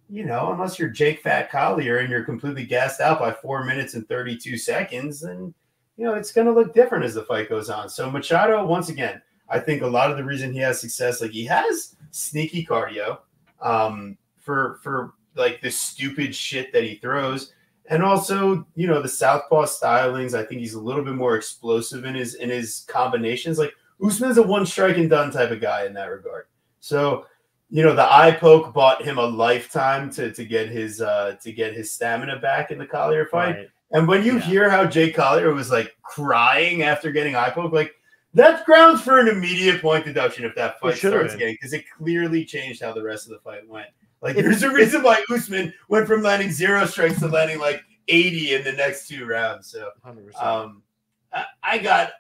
you know, unless you're Jake Fat Collier and you're completely gassed out by four minutes and thirty-two seconds, then, you know, it's going to look different as the fight goes on. So Machado, once again, I think a lot of the reason he has success, like he has sneaky cardio um, for, for, like the stupid shit that he throws. And also, you know, the southpaw stylings, I think he's a little bit more explosive in his in his combinations. Like Usman's a one strike and done type of guy in that regard. So, you know, the eye poke bought him a lifetime to to get his uh to get his stamina back in the Collier fight. Right. And when you yeah. hear how Jay Collier was like crying after getting eye poke, like that's grounds for an immediate point deduction if that fight starts again, because it clearly changed how the rest of the fight went. Like, there's a reason why Usman went from landing zero strikes to landing, like, eighty in the next two rounds. So, um, I, I got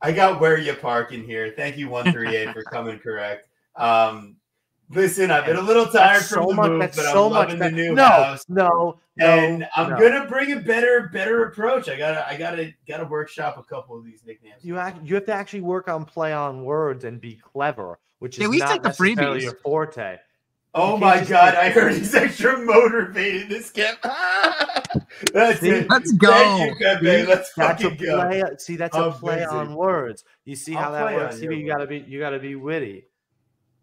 I got where you park in here. Thank you, one three eight, for coming correct. Um, listen, I've been a little tired that's from so the much, move, but so I'm loving the new no, house. No, no, And I'm no. going to bring a better better approach. I got to I gotta, gotta workshop a couple of these nicknames. You, act, you have to actually work on play on words and be clever, which is yeah, not necessarily your forte. Oh my God! I heard he's extra motivated. This Kemp. That's see, it. Let's go. Thank you, Kempe. Let's that's fucking go. Play, see, that's oh, a play busy. on words. You see I'll how that works. You gotta be. You gotta be witty.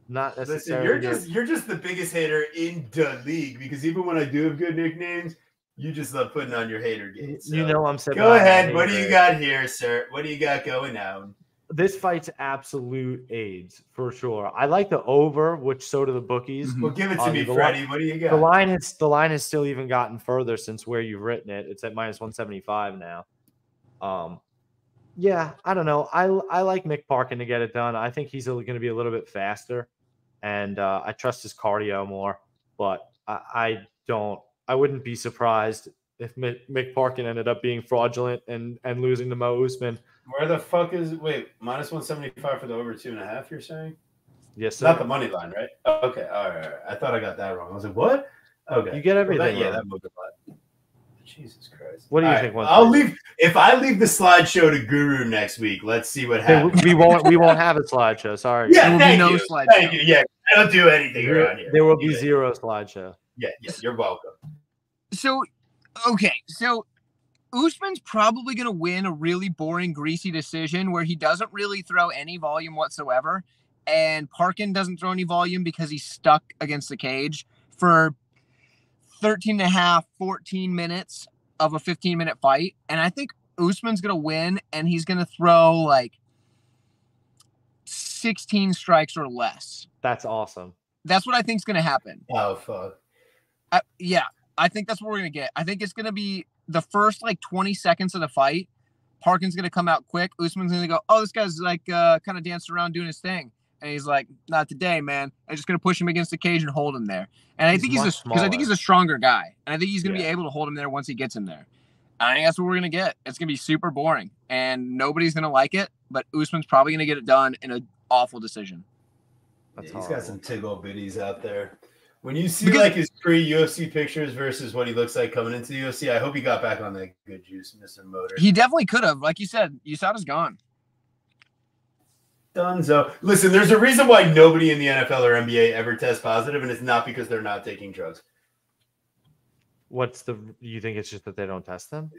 Not necessarily. Listen, you're just. You're just the biggest hater in the league, because even when I do have good nicknames, you just love putting on your hater game. So. You know I'm saying. Go ahead. What do you got here, sir? What do you got going on? This fight's absolute AIDS for sure. I like the over, which so do the bookies. Well, give it to um, me, Freddie. Line, what do you got? The line has the line has still even gotten further since where you've written it. It's at minus one seventy-five now. Um, yeah, I don't know. I, I like Mick Parkin to get it done. I think he's going to be a little bit faster, and uh, I trust his cardio more. But I, I don't – I wouldn't be surprised if Mick, Mick Parkin ended up being fraudulent and, and losing to Mo Usman. Where the fuck is – wait, minus one seventy-five for the over two and a half, you're saying? Yes, sir. Not the money line, right? Oh, okay, all right, all right. I thought I got that wrong. I was like, what? Okay. You get everything that, yeah, that moved a lot. Jesus Christ. What do you all think? Right. I'll leave if I leave the slideshow to Guru next week. Let's see what happens. We won't we won't have a slideshow. Sorry. Yeah, there will be no slideshow. Thank you. Yeah, I don't do anything there, around here. There will be yeah. zero slideshow. Yeah, yeah, you're welcome. So, okay, so Usman's probably going to win a really boring, greasy decision where he doesn't really throw any volume whatsoever, and Parkin doesn't throw any volume because he's stuck against the cage for thirteen and a half, fourteen minutes of a fifteen minute fight. And I think Usman's going to win, and he's going to throw like sixteen strikes or less. That's awesome. That's what I think is going to happen. Oh, fuck. I, yeah. I think that's what we're going to get. I think it's going to be the first like twenty seconds of the fight. Parkin's going to come out quick. Usman's going to go, oh, this guy's like uh, kind of danced around doing his thing. And he's like, not today, man. I'm just going to push him against the cage and hold him there. And I think he's a, because I think he's a stronger guy. And I think he's going to be able to hold him there once he gets him there. I think that's what we're going to get. It's going to be super boring. And nobody's going to like it. But Usman's probably going to get it done in an awful decision. Yeah, he's got some tiggle bitties out there. When you see because, like his pre-U F C pictures versus what he looks like coming into the U F C, I hope he got back on that good juice, Mister Motor. He definitely could have. Like you said, U S A D A is gone. Dunzo. Listen, there's a reason why nobody in the N F L or N B A ever tests positive, and it's not because they're not taking drugs. What's the – you think it's just that they don't test them?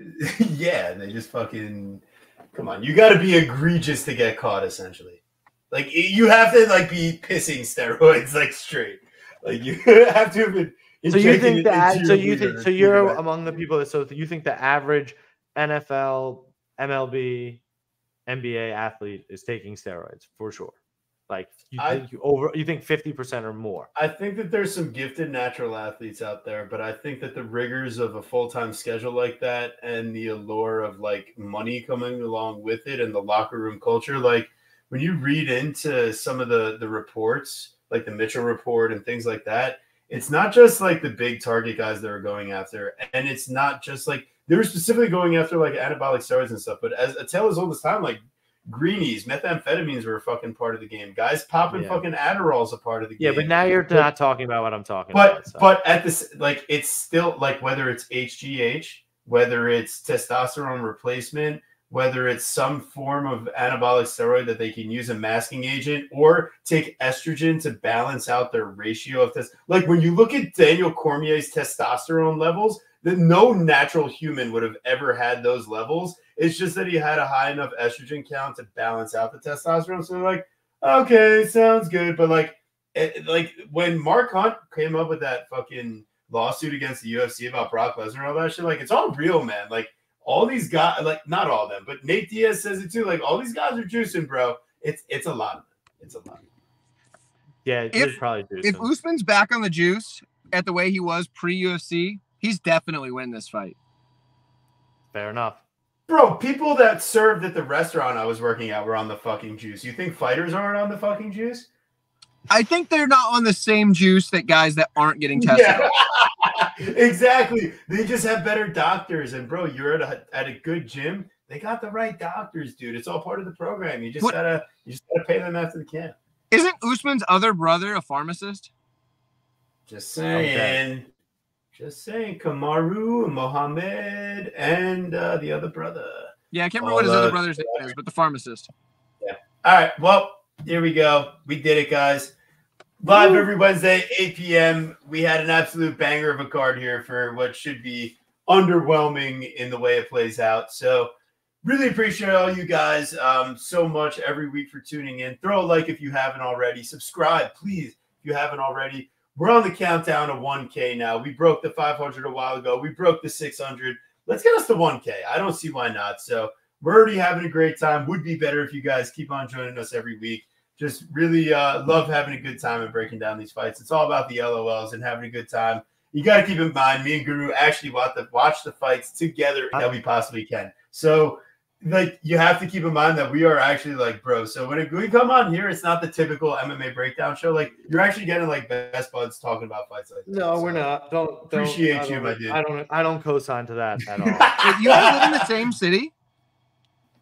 Yeah, they just fucking – come on. You got to be egregious to get caught, essentially. Like, you have to, like, be pissing steroids, like, straight. Like, you have to have been – So you think that – so you think, so you're among the people that – so you think the average N F L, M L B – N B A athlete is taking steroids for sure. Like you think I, you over you think fifty percent or more. I think that there's some gifted natural athletes out there, but I think that the rigors of a full-time schedule like that and the allure of like money coming along with it and the locker room culture, like when you read into some of the the reports, like the Mitchell report and things like that, it's not just like the big target guys that are going after, and it's not just like they were specifically going after, like, anabolic steroids and stuff. But as a tale as old as time, like, greenies, methamphetamines were a fucking part of the game. Guys popping yeah. fucking Adderall's a part of the game. Yeah, but now you're but, not talking about what I'm talking but, about. So. But at this, like, it's still, like, whether it's H G H, whether it's testosterone replacement, whether it's some form of anabolic steroid that they can use a masking agent or take estrogen to balance out their ratio of this. Like, when you look at Daniel Cormier's testosterone levels, that no natural human would have ever had those levels. It's just that he had a high enough estrogen count to balance out the testosterone. So they're like, okay, sounds good. But like, it, like when Mark Hunt came up with that fucking lawsuit against the U F C about Brock Lesnar and all that shit, like it's all real, man. Like all these guys, like not all of them, but Nate Diaz says it too. Like all these guys are juicing, bro. It's it's a lot of it. It's a lot. Of it. Yeah, it if, is probably juicing. If Usman's back on the juice at the way he was pre-U F C, he's definitely winning this fight. Fair enough. Bro, people that served at the restaurant I was working at were on the fucking juice. You think fighters aren't on the fucking juice? I think they're not on the same juice that guys that aren't getting tested. Yeah. Exactly. They just have better doctors. And, bro, you're at a, at a good gym. They got the right doctors, dude. It's all part of the program. You just what? gotta you just gotta pay them after the camp. Isn't Usman's other brother a pharmacist? Just saying. Okay. Just saying, Kamaru, Mohammed, and uh, the other brother. Yeah, I can't remember All what his other brother's name is, but the pharmacist. Yeah. All right. Well, here we go. We did it, guys. Live Woo. Every Wednesday, eight P M We had an absolute banger of a card here for what should be underwhelming in the way it plays out. So really appreciate all you guys um, so much every week for tuning in. Throw a like if you haven't already. Subscribe, please, if you haven't already. We're on the countdown of one K now. We broke the five hundred a while ago. We broke the six hundred. Let's get us to one K. I don't see why not. So we're already having a great time. Would be better if you guys keep on joining us every week. Just really uh, love having a good time and breaking down these fights. It's all about the L O Ls and having a good time. You got to keep in mind, me and Guru actually watch the, watch the fights together that we possibly can. So like, you have to keep in mind that we are actually like, bro, so when we come on here, it's not the typical M M A breakdown show. Like, you're actually getting like best buds talking about fights like that. No, so we're not. Don't, don't appreciate don't, you, my dude. I don't, I don't co-sign to that at all. Wait, you guys live in the same city?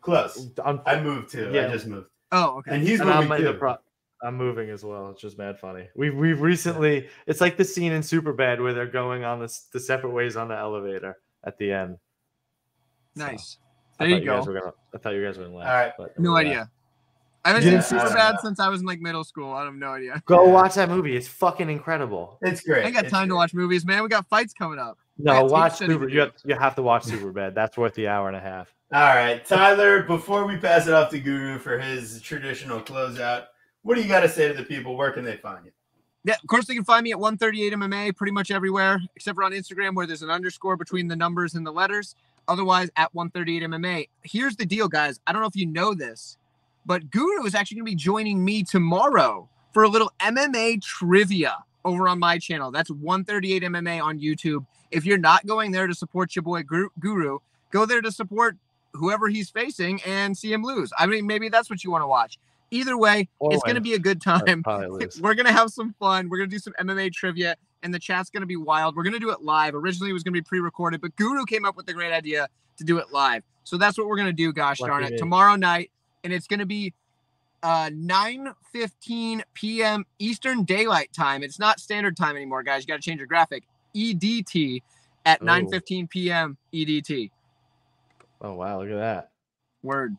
Close. I'm, I moved too. Yeah. I just moved. Oh, okay. And he's and moving I'm too. Pro I'm moving as well. It's just mad funny. We've we've recently. It's like the scene in Superbad where they're going on this the separate ways on the elevator at the end. Nice. So. There you go. You gonna, I thought you guys were going to laugh. All right. But no idea. Laugh. I haven't yeah. seen Superbad since I was in like middle school. I have no idea. Go watch that movie. It's fucking incredible. It's great. I got it's time great. to watch movies, man. We got fights coming up. No, watch Super. You have, you have to watch Superbad. That's worth the hour and a half. All right, Tyler. Before we pass it off to Guru for his traditional closeout, what do you got to say to the people? Where can they find you? Yeah, of course, they can find me at one thirty-eight M M A pretty much everywhere except for on Instagram, where there's an underscore between the numbers and the letters. Otherwise, at one thirty-eight M M A. Here's the deal, guys. I don't know if you know this, but Guru is actually going to be joining me tomorrow for a little M M A trivia over on my channel. That's one thirty-eight M M A on YouTube. If you're not going there to support your boy Guru, go there to support whoever he's facing and see him lose. I mean, maybe that's what you want to watch. Either way, oh, it's going to be a good time. We're going to have some fun. We're going to do some M M A trivia, and the chat's going to be wild. We're going to do it live. Originally, it was going to be pre-recorded, but Guru came up with the great idea to do it live. So that's what we're going to do, gosh Lucky darn it, me. tomorrow night. And it's going to be uh, nine fifteen P M Eastern Daylight Time. It's not standard time anymore, guys. You got to change your graphic. E D T at oh. nine fifteen P M E D T. Oh, wow. Look at that. Word.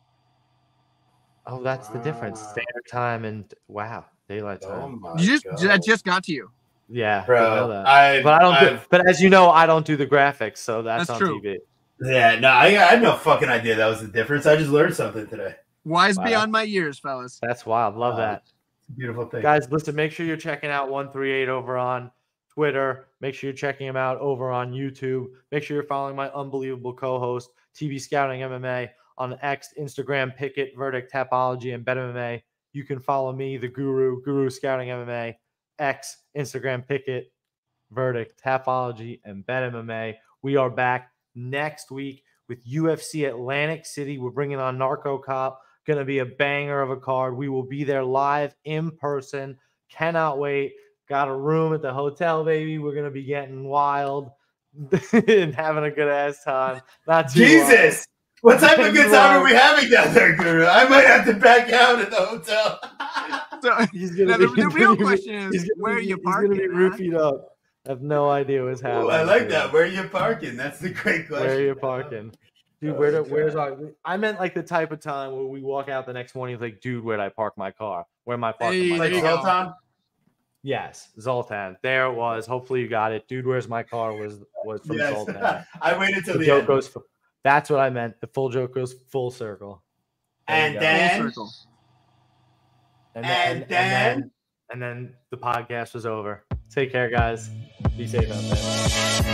Oh, that's wow. the difference. Standard time and, wow, daylight time. Oh you just, that just got to you. Yeah. Bro, I, I But I don't. I've, do, but as you know, I don't do the graphics, so that's, that's on true. T V. Yeah, no, I, I had no fucking idea that was the difference. I just learned something today. Wise wow. beyond my years, fellas. That's wild. Love wow. that. Beautiful thing. Guys, listen, make sure you're checking out one thirty-eight over on Twitter. Make sure you're checking him out over on YouTube. Make sure you're following my unbelievable co-host, T V Scouting M M A, on X, Instagram, Picket, Verdict, Tapology, and Bet M M A. You can follow me, the Guru, Guru Scouting M M A, X, Instagram, Picket, Verdict, Tapology, and Bet M M A. We are back next week with U F C Atlantic City. We're bringing on Narco Cop. Going to be a banger of a card. We will be there live in person. Cannot wait. Got a room at the hotel, baby. We're gonna be getting wild and having a good ass time. Not too Jesus, long. What type of good time are we having down there, Guru? I might have to back out at the hotel. So he's gonna now, be, the, the real question is, gonna, where are you parking? He's gonna be roofied up. I have no idea what's happening. Ooh, I like here. that. Where are you parking? That's the great question. Where are you parking, dude? Where do, where's our? I meant like the type of time where we walk out the next morning, like, dude, where'd I park my car? Where am I parking hey, my like car? Zoltan? Yes, Zoltan. There it was. Hopefully you got it. Dude, where's my car was was from yes. Zoltan. I waited till the, the joke end. Goes, that's what I meant. The full joke goes full circle. There and then, full circle. And, and, and, then and then and then the podcast was over. Take care, guys. Be safe out there.